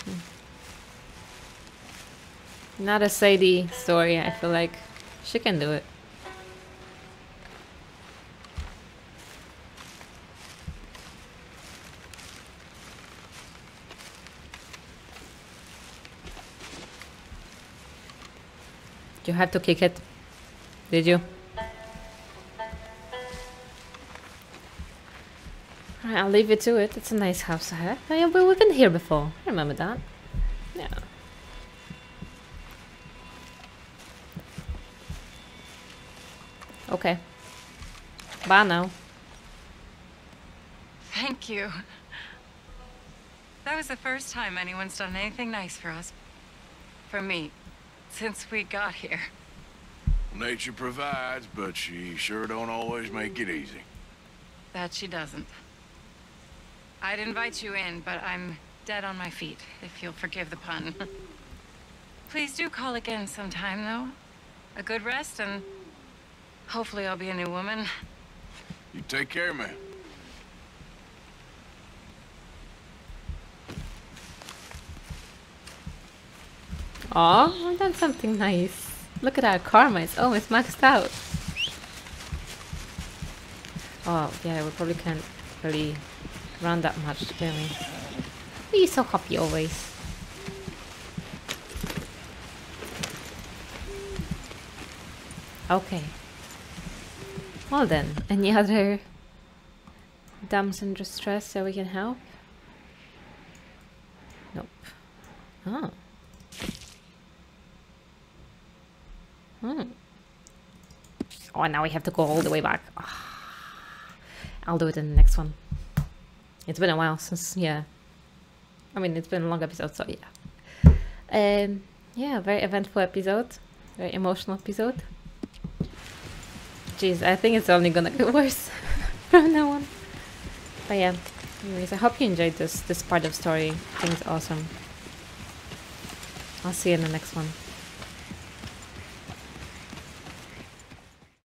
Hmm. Not a Sadie story, I feel like. She can do it. You had to kick it, did you? Alright, I'll leave you to it. It's a nice house to have. Oh, yeah, we've been here before. I remember that. Yeah. Okay. Bye now. Thank you. That was the first time anyone's done anything nice for us. For me. Since we got here. Nature provides, but she sure don't always make it easy. That she doesn't. I'd invite you in, but I'm dead on my feet, if you'll forgive the pun. Please do call again sometime, though. A good rest, and hopefully I'll be a new woman. You take care, man. Aw, I've done something nice. Look at our karma, it's almost maxed out. Oh, yeah, we probably can't really run that much, can we? We're so happy always. Okay. Well then, any other dams in distress that we can help? Nope. Oh. Hmm. Oh, now we have to go all the way back. Oh. I'll do it in the next one. It's been a while since, yeah. I mean, it's been a long episode, so yeah. Um, yeah, very eventful episode. Very emotional episode. Jeez, I think it's only gonna get worse from now on. But yeah, anyways, I hope you enjoyed this, this part of the story. I think it's awesome. I'll see you in the next one.